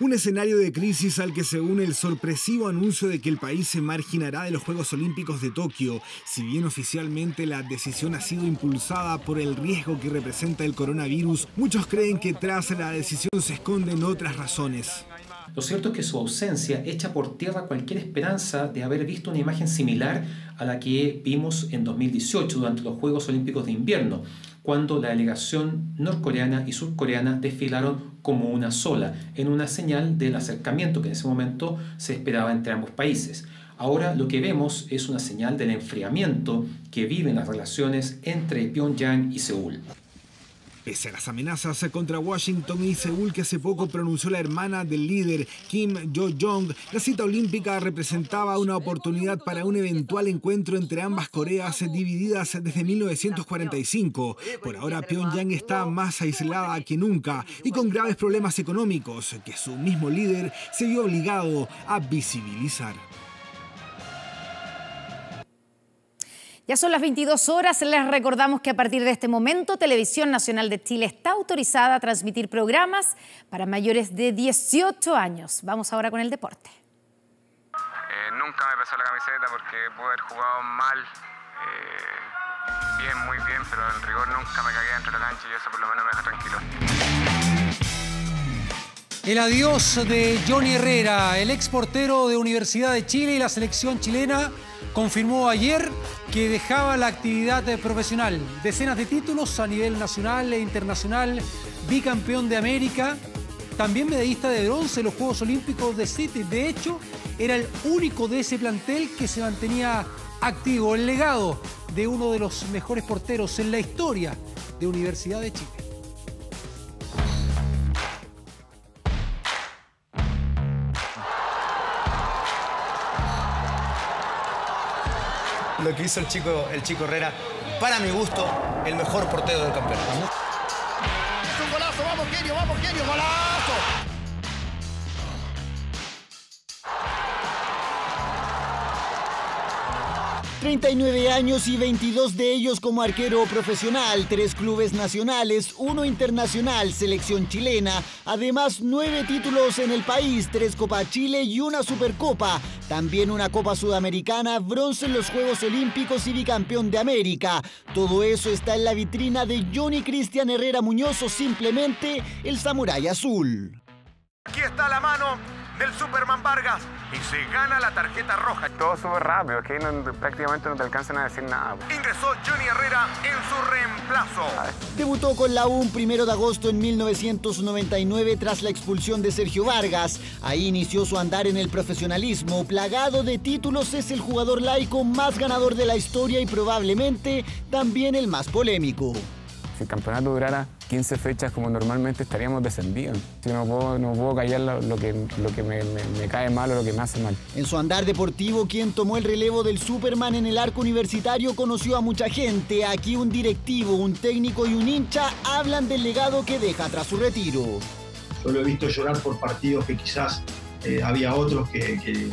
Un escenario de crisis al que se une el sorpresivo anuncio de que el país se marginará de los Juegos Olímpicos de Tokio, si bien oficialmente la decisión ha sido impulsada por el riesgo que representa el coronavirus, muchos creen que tras la decisión se esconden otras razones. Lo cierto es que su ausencia echa por tierra cualquier esperanza de haber visto una imagen similar a la que vimos en 2018 durante los Juegos Olímpicos de Invierno, cuando la delegación norcoreana y surcoreana desfilaron como una sola, en una señal del acercamiento que en ese momento se esperaba entre ambos países. Ahora lo que vemos es una señal del enfriamiento que viven las relaciones entre Pyongyang y Seúl. Pese a las amenazas contra Washington y Seúl que hace poco pronunció la hermana del líder, Kim Jong-un, la cita olímpica representaba una oportunidad para un eventual encuentro entre ambas Coreas divididas desde 1945. Por ahora, Pyongyang está más aislada que nunca y con graves problemas económicos que su mismo líder se vio obligado a visibilizar. Ya son las 22 horas, les recordamos que a partir de este momento Televisión Nacional de Chile está autorizada a transmitir programas para mayores de 18 años. Vamos ahora con el deporte. Nunca me pesó la camiseta porque pude haber jugado mal, bien, muy bien, pero el rigor nunca me cagué dentro de la cancha y eso por lo menos me deja tranquilo. El adiós de Johnny Herrera, el ex portero de Universidad de Chile y la selección chilena, confirmó ayer que dejaba la actividad profesional. Decenas de títulos a nivel nacional e internacional, bicampeón de América, también medallista de bronce en los Juegos Olímpicos de City. De hecho, era el único de ese plantel que se mantenía activo. El legado de uno de los mejores porteros en la historia de Universidad de Chile. Lo que hizo el chico Herrera, para mi gusto, el mejor portero del campeonato. Es un golazo, vamos Genio, golazo. ...39 años y 22 de ellos como arquero profesional... ...3 clubes nacionales, 1 internacional, selección chilena... ...además 9 títulos en el país, 3 Copa Chile y 1 Supercopa... ...también una Copa Sudamericana, bronce en los Juegos Olímpicos y bicampeón de América... ...todo eso está en la vitrina de Johnny Cristian Herrera Muñoz... ...o simplemente el Samurái Azul. Aquí está la mano del Superman Vargas... y se gana la tarjeta roja. Todo súper rápido, que prácticamente no te alcanzan a decir nada. Ingresó Johnny Herrera en su reemplazo. Debutó con la U 1 de agosto en 1999 tras la expulsión de Sergio Vargas. Ahí inició su andar en el profesionalismo. Plagado de títulos, es el jugador laico más ganador de la historia y probablemente también el más polémico. Si el campeonato durara 15 fechas como normalmente estaríamos descendidos. Si no puedo callar lo que me cae mal o lo que me hace mal. En su andar deportivo, quien tomó el relevo del Superman en el arco universitario conoció a mucha gente. Aquí un directivo, un técnico y un hincha hablan del legado que deja tras su retiro. Yo lo he visto llorar por partidos que quizás había otros que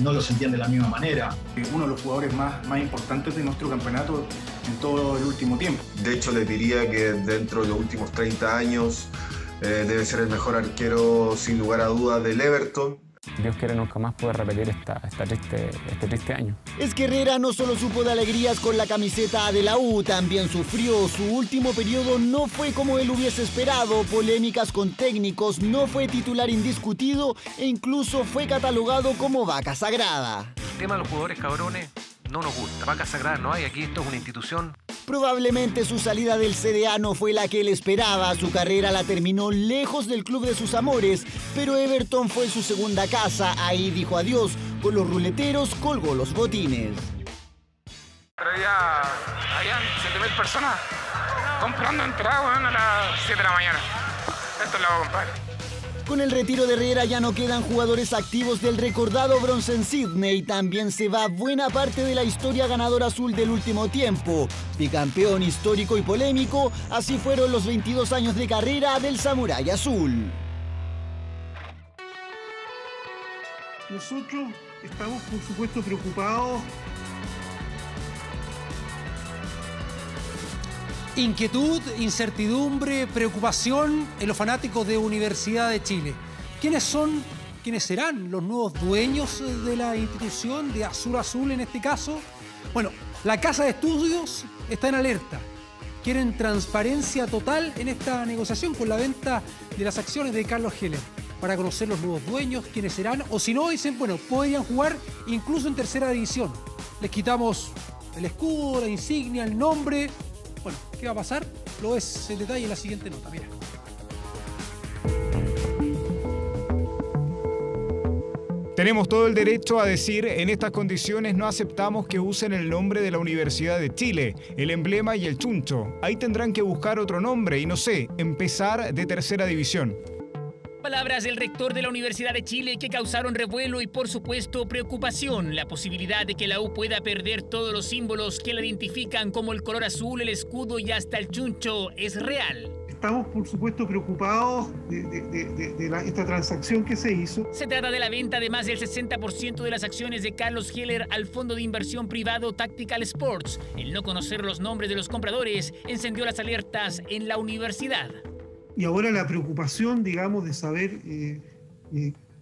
no lo sentían de la misma manera. Uno de los jugadores más importantes de nuestro campeonato en todo el último tiempo. De hecho, les diría que dentro de los últimos 30 años debe ser el mejor arquero, sin lugar a dudas, del Everton. Dios quiere nunca más poder repetir este triste año. Es que Herrera no solo supo de alegrías con la camiseta de la U, también sufrió. Su último periodo no fue como él hubiese esperado. Polémicas con técnicos, no fue titular indiscutido e incluso fue catalogado como vaca sagrada. El tema de los jugadores cabrones no nos gusta. Vaca sagrada no hay, aquí esto es una institución. Probablemente su salida del CDA no fue la que él esperaba. Su carrera la terminó lejos del club de sus amores, pero Everton fue su segunda casa. Ahí dijo adiós, con los ruleteros colgó los botines. Pero ya habían 7.000 personas comprando entradas a las 7 de la mañana. Esto lo hago, compadre. Con el retiro de Herrera ya no quedan jugadores activos del recordado bronce en Sydney y también se va buena parte de la historia ganadora azul del último tiempo. Bicampeón histórico y polémico, así fueron los 22 años de carrera del samurái azul. Nosotros estamos, por supuesto, preocupados. Inquietud, incertidumbre, preocupación en los fanáticos de Universidad de Chile. ¿Quiénes son, quiénes serán los nuevos dueños de la institución, de Azul Azul en este caso? Bueno, la Casa de Estudios está en alerta. Quieren transparencia total en esta negociación con la venta de las acciones de Carlos Heller, para conocer los nuevos dueños, quiénes serán, o si no, dicen, bueno, podrían jugar incluso en tercera división. Les quitamos el escudo, la insignia, el nombre. Bueno, ¿qué va a pasar? Lo es el detalle en la siguiente nota, mira. Tenemos todo el derecho a decir, en estas condiciones no aceptamos que usen el nombre de la Universidad de Chile, el emblema y el chuncho. Ahí tendrán que buscar otro nombre y no sé, empezar de tercera división. Palabras del rector de la Universidad de Chile que causaron revuelo y, por supuesto, preocupación. La posibilidad de que la U pueda perder todos los símbolos que la identifican, como el color azul, el escudo y hasta el chuncho, es real. Estamos, por supuesto, preocupados de esta transacción que se hizo. Se trata de la venta de más del 60% de las acciones de Carlos Heller al fondo de inversión privado Tactical Sports. El no conocer los nombres de los compradores encendió las alertas en la universidad. Y ahora la preocupación, digamos, de saber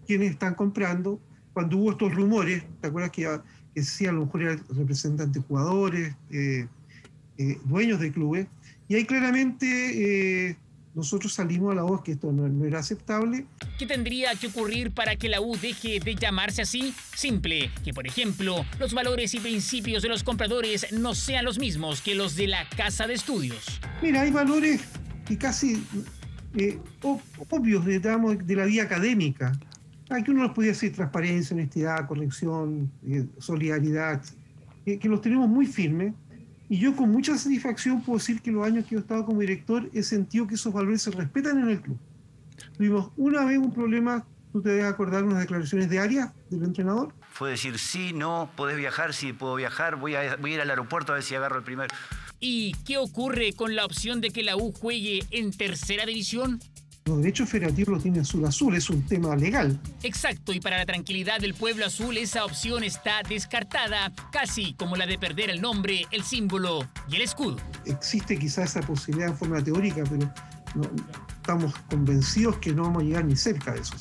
quiénes están comprando. Cuando hubo estos rumores, ¿te acuerdas que decía a lo mejor eran representantes jugadores, dueños de clubes? Y ahí claramente nosotros salimos a la voz que esto no era aceptable. ¿Qué tendría que ocurrir para que la U deje de llamarse así? Simple, que por ejemplo, los valores y principios de los compradores no sean los mismos que los de la Casa de Estudios. Mira, hay valores que casi... obvios, digamos, de la vida académica. Aquí uno los podía decir: transparencia, honestidad, corrección, solidaridad, que los tenemos muy firmes. Y yo con mucha satisfacción puedo decir que los años que yo he estado como director he sentido que esos valores se respetan en el club. Tuvimos una vez un problema, tú te debes acordar, unas declaraciones de Arias, del entrenador. Fue decir, sí, no, podés viajar, sí, puedo viajar, voy a ir al aeropuerto a ver si agarro el primero. ¿Y qué ocurre con la opción de que la U juegue en tercera división? Los derechos federativos los tiene Azul Azul, es un tema legal. Exacto, y para la tranquilidad del pueblo azul esa opción está descartada, casi como la de perder el nombre, el símbolo y el escudo. Existe quizás esa posibilidad en forma teórica, pero no, estamos convencidos que no vamos a llegar ni cerca de eso.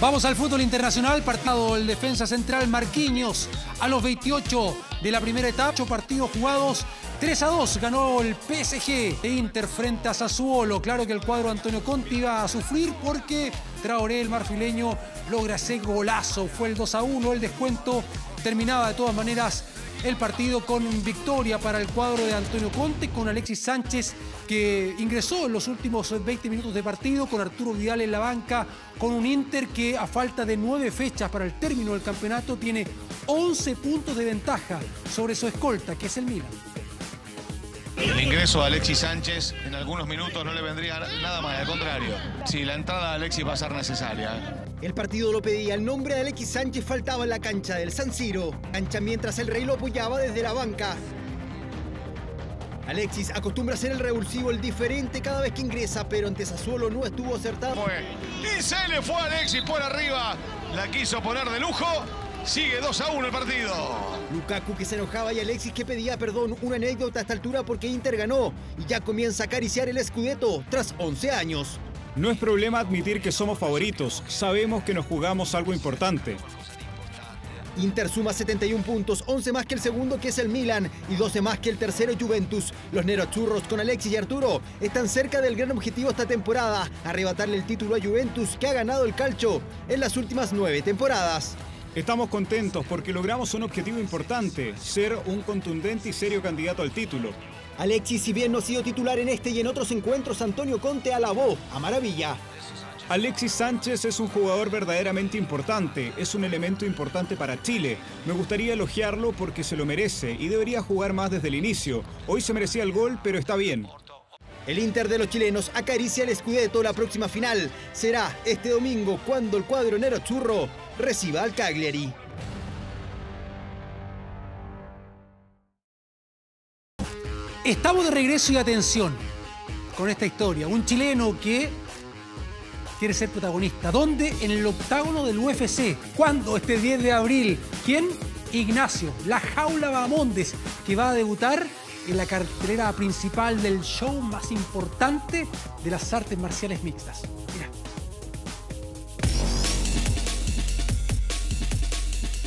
Vamos al fútbol internacional, partido el defensa central Marquinhos a los 28 de la primera etapa, 8 partidos jugados, 3-2, ganó el PSG de Inter frente a Sassuolo. Claro que el cuadro Antonio Conte iba a sufrir porque Traoré, el marfileño, logra ese golazo, fue el 2-1, el descuento, terminaba de todas maneras el partido con victoria para el cuadro de Antonio Conte, con Alexis Sánchez que ingresó en los últimos 20 minutos de partido, con Arturo Vidal en la banca, con un Inter que a falta de 9 fechas para el término del campeonato tiene 11 puntos de ventaja sobre su escolta, que es el Milan. El ingreso de Alexis Sánchez en algunos minutos no le vendría nada más, al contrario. Sí, la entrada de Alexis va a ser necesaria. El partido lo pedía, el nombre de Alexis Sánchez faltaba en la cancha del San Siro. Cancha mientras el Rey lo apoyaba desde la banca. Alexis acostumbra a ser el revulsivo, el diferente cada vez que ingresa, pero ante Sassuolo no estuvo acertado. Y se le fue Alexis por arriba, la quiso poner de lujo. Sigue 2-1 el partido. Lukaku que se enojaba y Alexis que pedía perdón. Una anécdota a esta altura porque Inter ganó y ya comienza a acariciar el Scudetto tras 11 años. No es problema admitir que somos favoritos. Sabemos que nos jugamos algo importante. Inter suma 71 puntos, 11 más que el segundo, que es el Milan, y 12 más que el tercero, Juventus. Los nerochurros con Alexis y Arturo están cerca del gran objetivo esta temporada, arrebatarle el título a Juventus, que ha ganado el calcio en las últimas 9 temporadas. Estamos contentos porque logramos un objetivo importante, ser un contundente y serio candidato al título. Alexis, si bien no ha sido titular en este y en otros encuentros, Antonio Conte alabó a maravilla. Alexis Sánchez es un jugador verdaderamente importante, es un elemento importante para Chile. Me gustaría elogiarlo porque se lo merece y debería jugar más desde el inicio. Hoy se merecía el gol, pero está bien. El Inter de los chilenos acaricia el scudetto. La próxima final será este domingo cuando el cuadronero Churro reciba al Cagliari. Estamos de regreso y atención con esta historia. Un chileno que quiere ser protagonista. ¿Dónde? En el octágono del UFC. ¿Cuándo? Este 10 de abril. ¿Quién? Ignacio La Jaula Bahamondes, que va a debutar en la cartelera principal del show más importante de las artes marciales mixtas. Mira.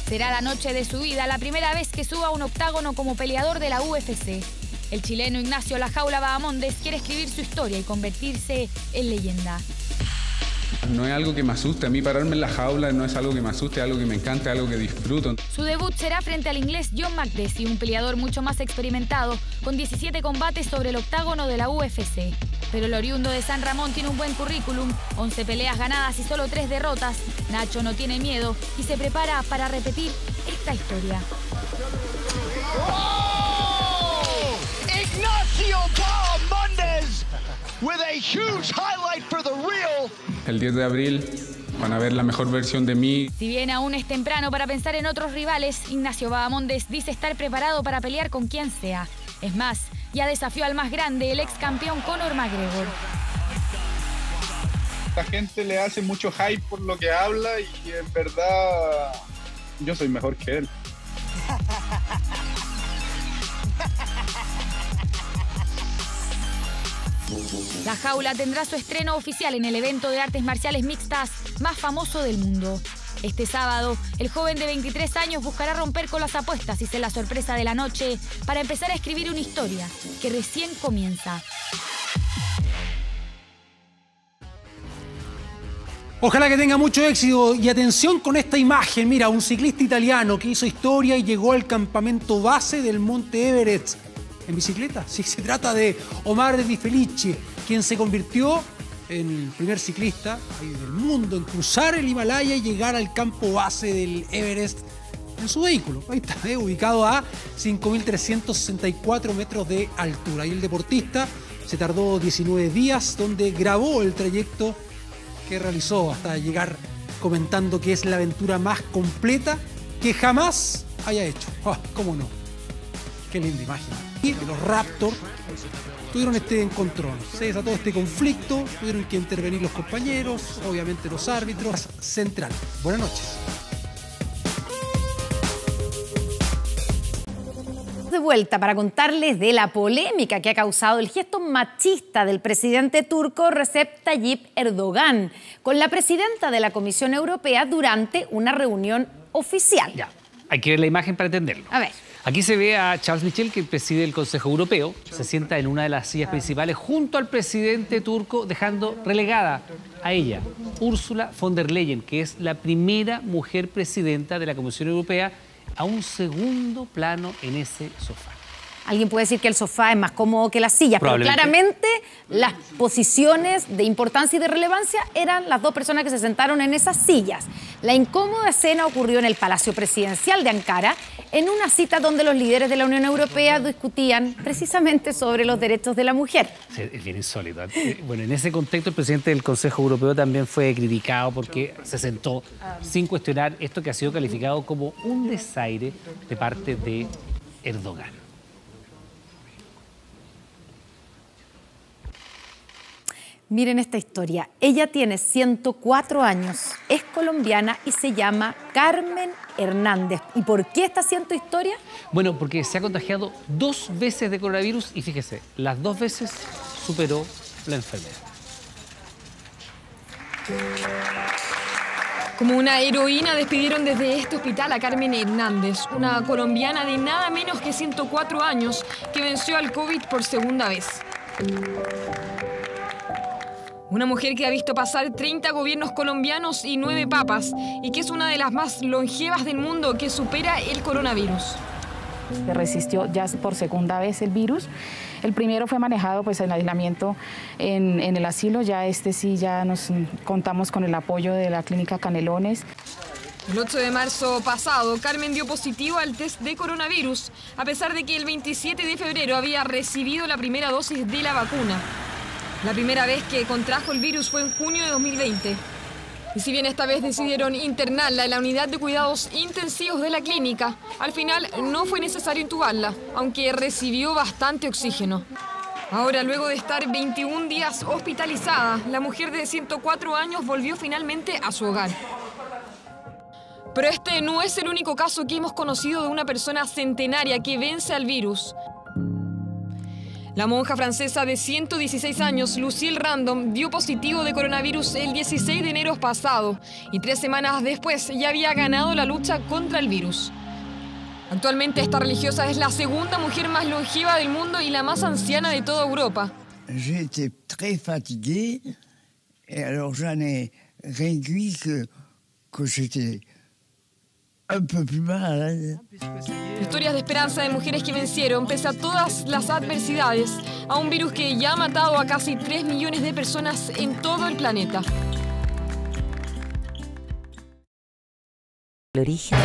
Será la noche de su vida, la primera vez que suba a un octágono como peleador de la UFC. El chileno Ignacio La Jaula Bahamondes quiere escribir su historia y convertirse en leyenda. No es algo que me asuste, a mí pararme en la jaula no es algo que me asuste, es algo que me encanta, es algo que disfruto. Su debut será frente al inglés John McDessie, un peleador mucho más experimentado, con 17 combates sobre el octágono de la UFC. Pero el oriundo de San Ramón tiene un buen currículum, 11 peleas ganadas y solo 3 derrotas. Nacho no tiene miedo y se prepara para repetir esta historia. ¡Oh! ¡Ignacio Bahamondes! With a huge highlight for the real. El 10 de abril van a ver la mejor versión de mí. Si bien aún es temprano para pensar en otros rivales, Ignacio Bahamondes dice estar preparado para pelear con quien sea. Es más, ya desafió al más grande, el ex campeón Conor McGregor. La gente le hace mucho hype por lo que habla y en verdad yo soy mejor que él. La Jaula tendrá su estreno oficial en el evento de artes marciales mixtas más famoso del mundo. Este sábado, el joven de 23 años buscará romper con las apuestas y ser la sorpresa de la noche para empezar a escribir una historia que recién comienza. Ojalá que tenga mucho éxito y atención con esta imagen. Mira, un ciclista italiano que hizo historia y llegó al campamento base del Monte Everest. ¿En bicicleta? Sí, se trata de Omar Di Felice, quien se convirtió en el primer ciclista del mundo en cruzar el Himalaya y llegar al campo base del Everest en su vehículo. Ahí está, ubicado a 5.364 metros de altura. Y el deportista se tardó 19 días, donde grabó el trayecto que realizó hasta llegar, comentando que es la aventura más completa que jamás haya hecho. Oh, ¿cómo no? Qué linda imagen. Y los Raptors tuvieron este encontrón, se desató este conflicto, tuvieron que intervenir los compañeros, obviamente los árbitros. Central, buenas noches. De vuelta para contarles de la polémica que ha causado el gesto machista del presidente turco Recep Tayyip Erdogan con la presidenta de la Comisión Europea durante una reunión oficial. Ya, hay que ver la imagen para entenderlo. A ver. Aquí se ve a Charles Michel, que preside el Consejo Europeo, se sienta en una de las sillas principales junto al presidente turco, dejando relegada a ella, Ursula von der Leyen, que es la primera mujer presidenta de la Comisión Europea, a un segundo plano en ese sofá. Alguien puede decir que el sofá es más cómodo que las sillas, pero claramente las posiciones de importancia y de relevancia eran las dos personas que se sentaron en esas sillas. La incómoda escena ocurrió en el Palacio Presidencial de Ankara, en una cita donde los líderes de la Unión Europea discutían precisamente sobre los derechos de la mujer. Es bien insólito. Bueno, en ese contexto el presidente del Consejo Europeo también fue criticado porque se sentó sin cuestionar esto que ha sido calificado como un desaire de parte de Erdogan. Miren esta historia. Ella tiene 104 años, es colombiana y se llama Carmen Hernández. ¿Y por qué está haciendo historia? Bueno, porque se ha contagiado 2 veces de coronavirus y fíjese, las 2 veces superó la enfermedad. Como una heroína despidieron desde este hospital a Carmen Hernández, una colombiana de nada menos que 104 años que venció al COVID por segunda vez. Una mujer que ha visto pasar 30 gobiernos colombianos y 9 papas y que es una de las más longevas del mundo que supera el coronavirus. que resistió ya por segunda vez el virus. El primero fue manejado pues en aislamiento en el asilo, ya este sí ya nos contamos con el apoyo de la clínica Canelones. El 8 de marzo pasado, Carmen dio positivo al test de coronavirus, a pesar de que el 27 de febrero había recibido la primera dosis de la vacuna. La primera vez que contrajo el virus fue en junio de 2020. Y si bien esta vez decidieron internarla en la unidad de cuidados intensivos de la clínica, al final no fue necesario intubarla, aunque recibió bastante oxígeno. Ahora, luego de estar 21 días hospitalizada, la mujer de 104 años volvió finalmente a su hogar. Pero este no es el único caso que hemos conocido de una persona centenaria que vence al virus. La monja francesa de 116 años, Lucille Random, dio positivo de coronavirus el 16 de enero pasado y 3 semanas después ya había ganado la lucha contra el virus. Actualmente esta religiosa es la segunda mujer más longeva del mundo y la más anciana de toda Europa. J'étais très fatiguée, et alors j'en ai réduit que j'étais... Historias de esperanza de mujeres que vencieron, pese a todas las adversidades, a un virus que ya ha matado a casi 3 millones de personas en todo el planeta. El origen.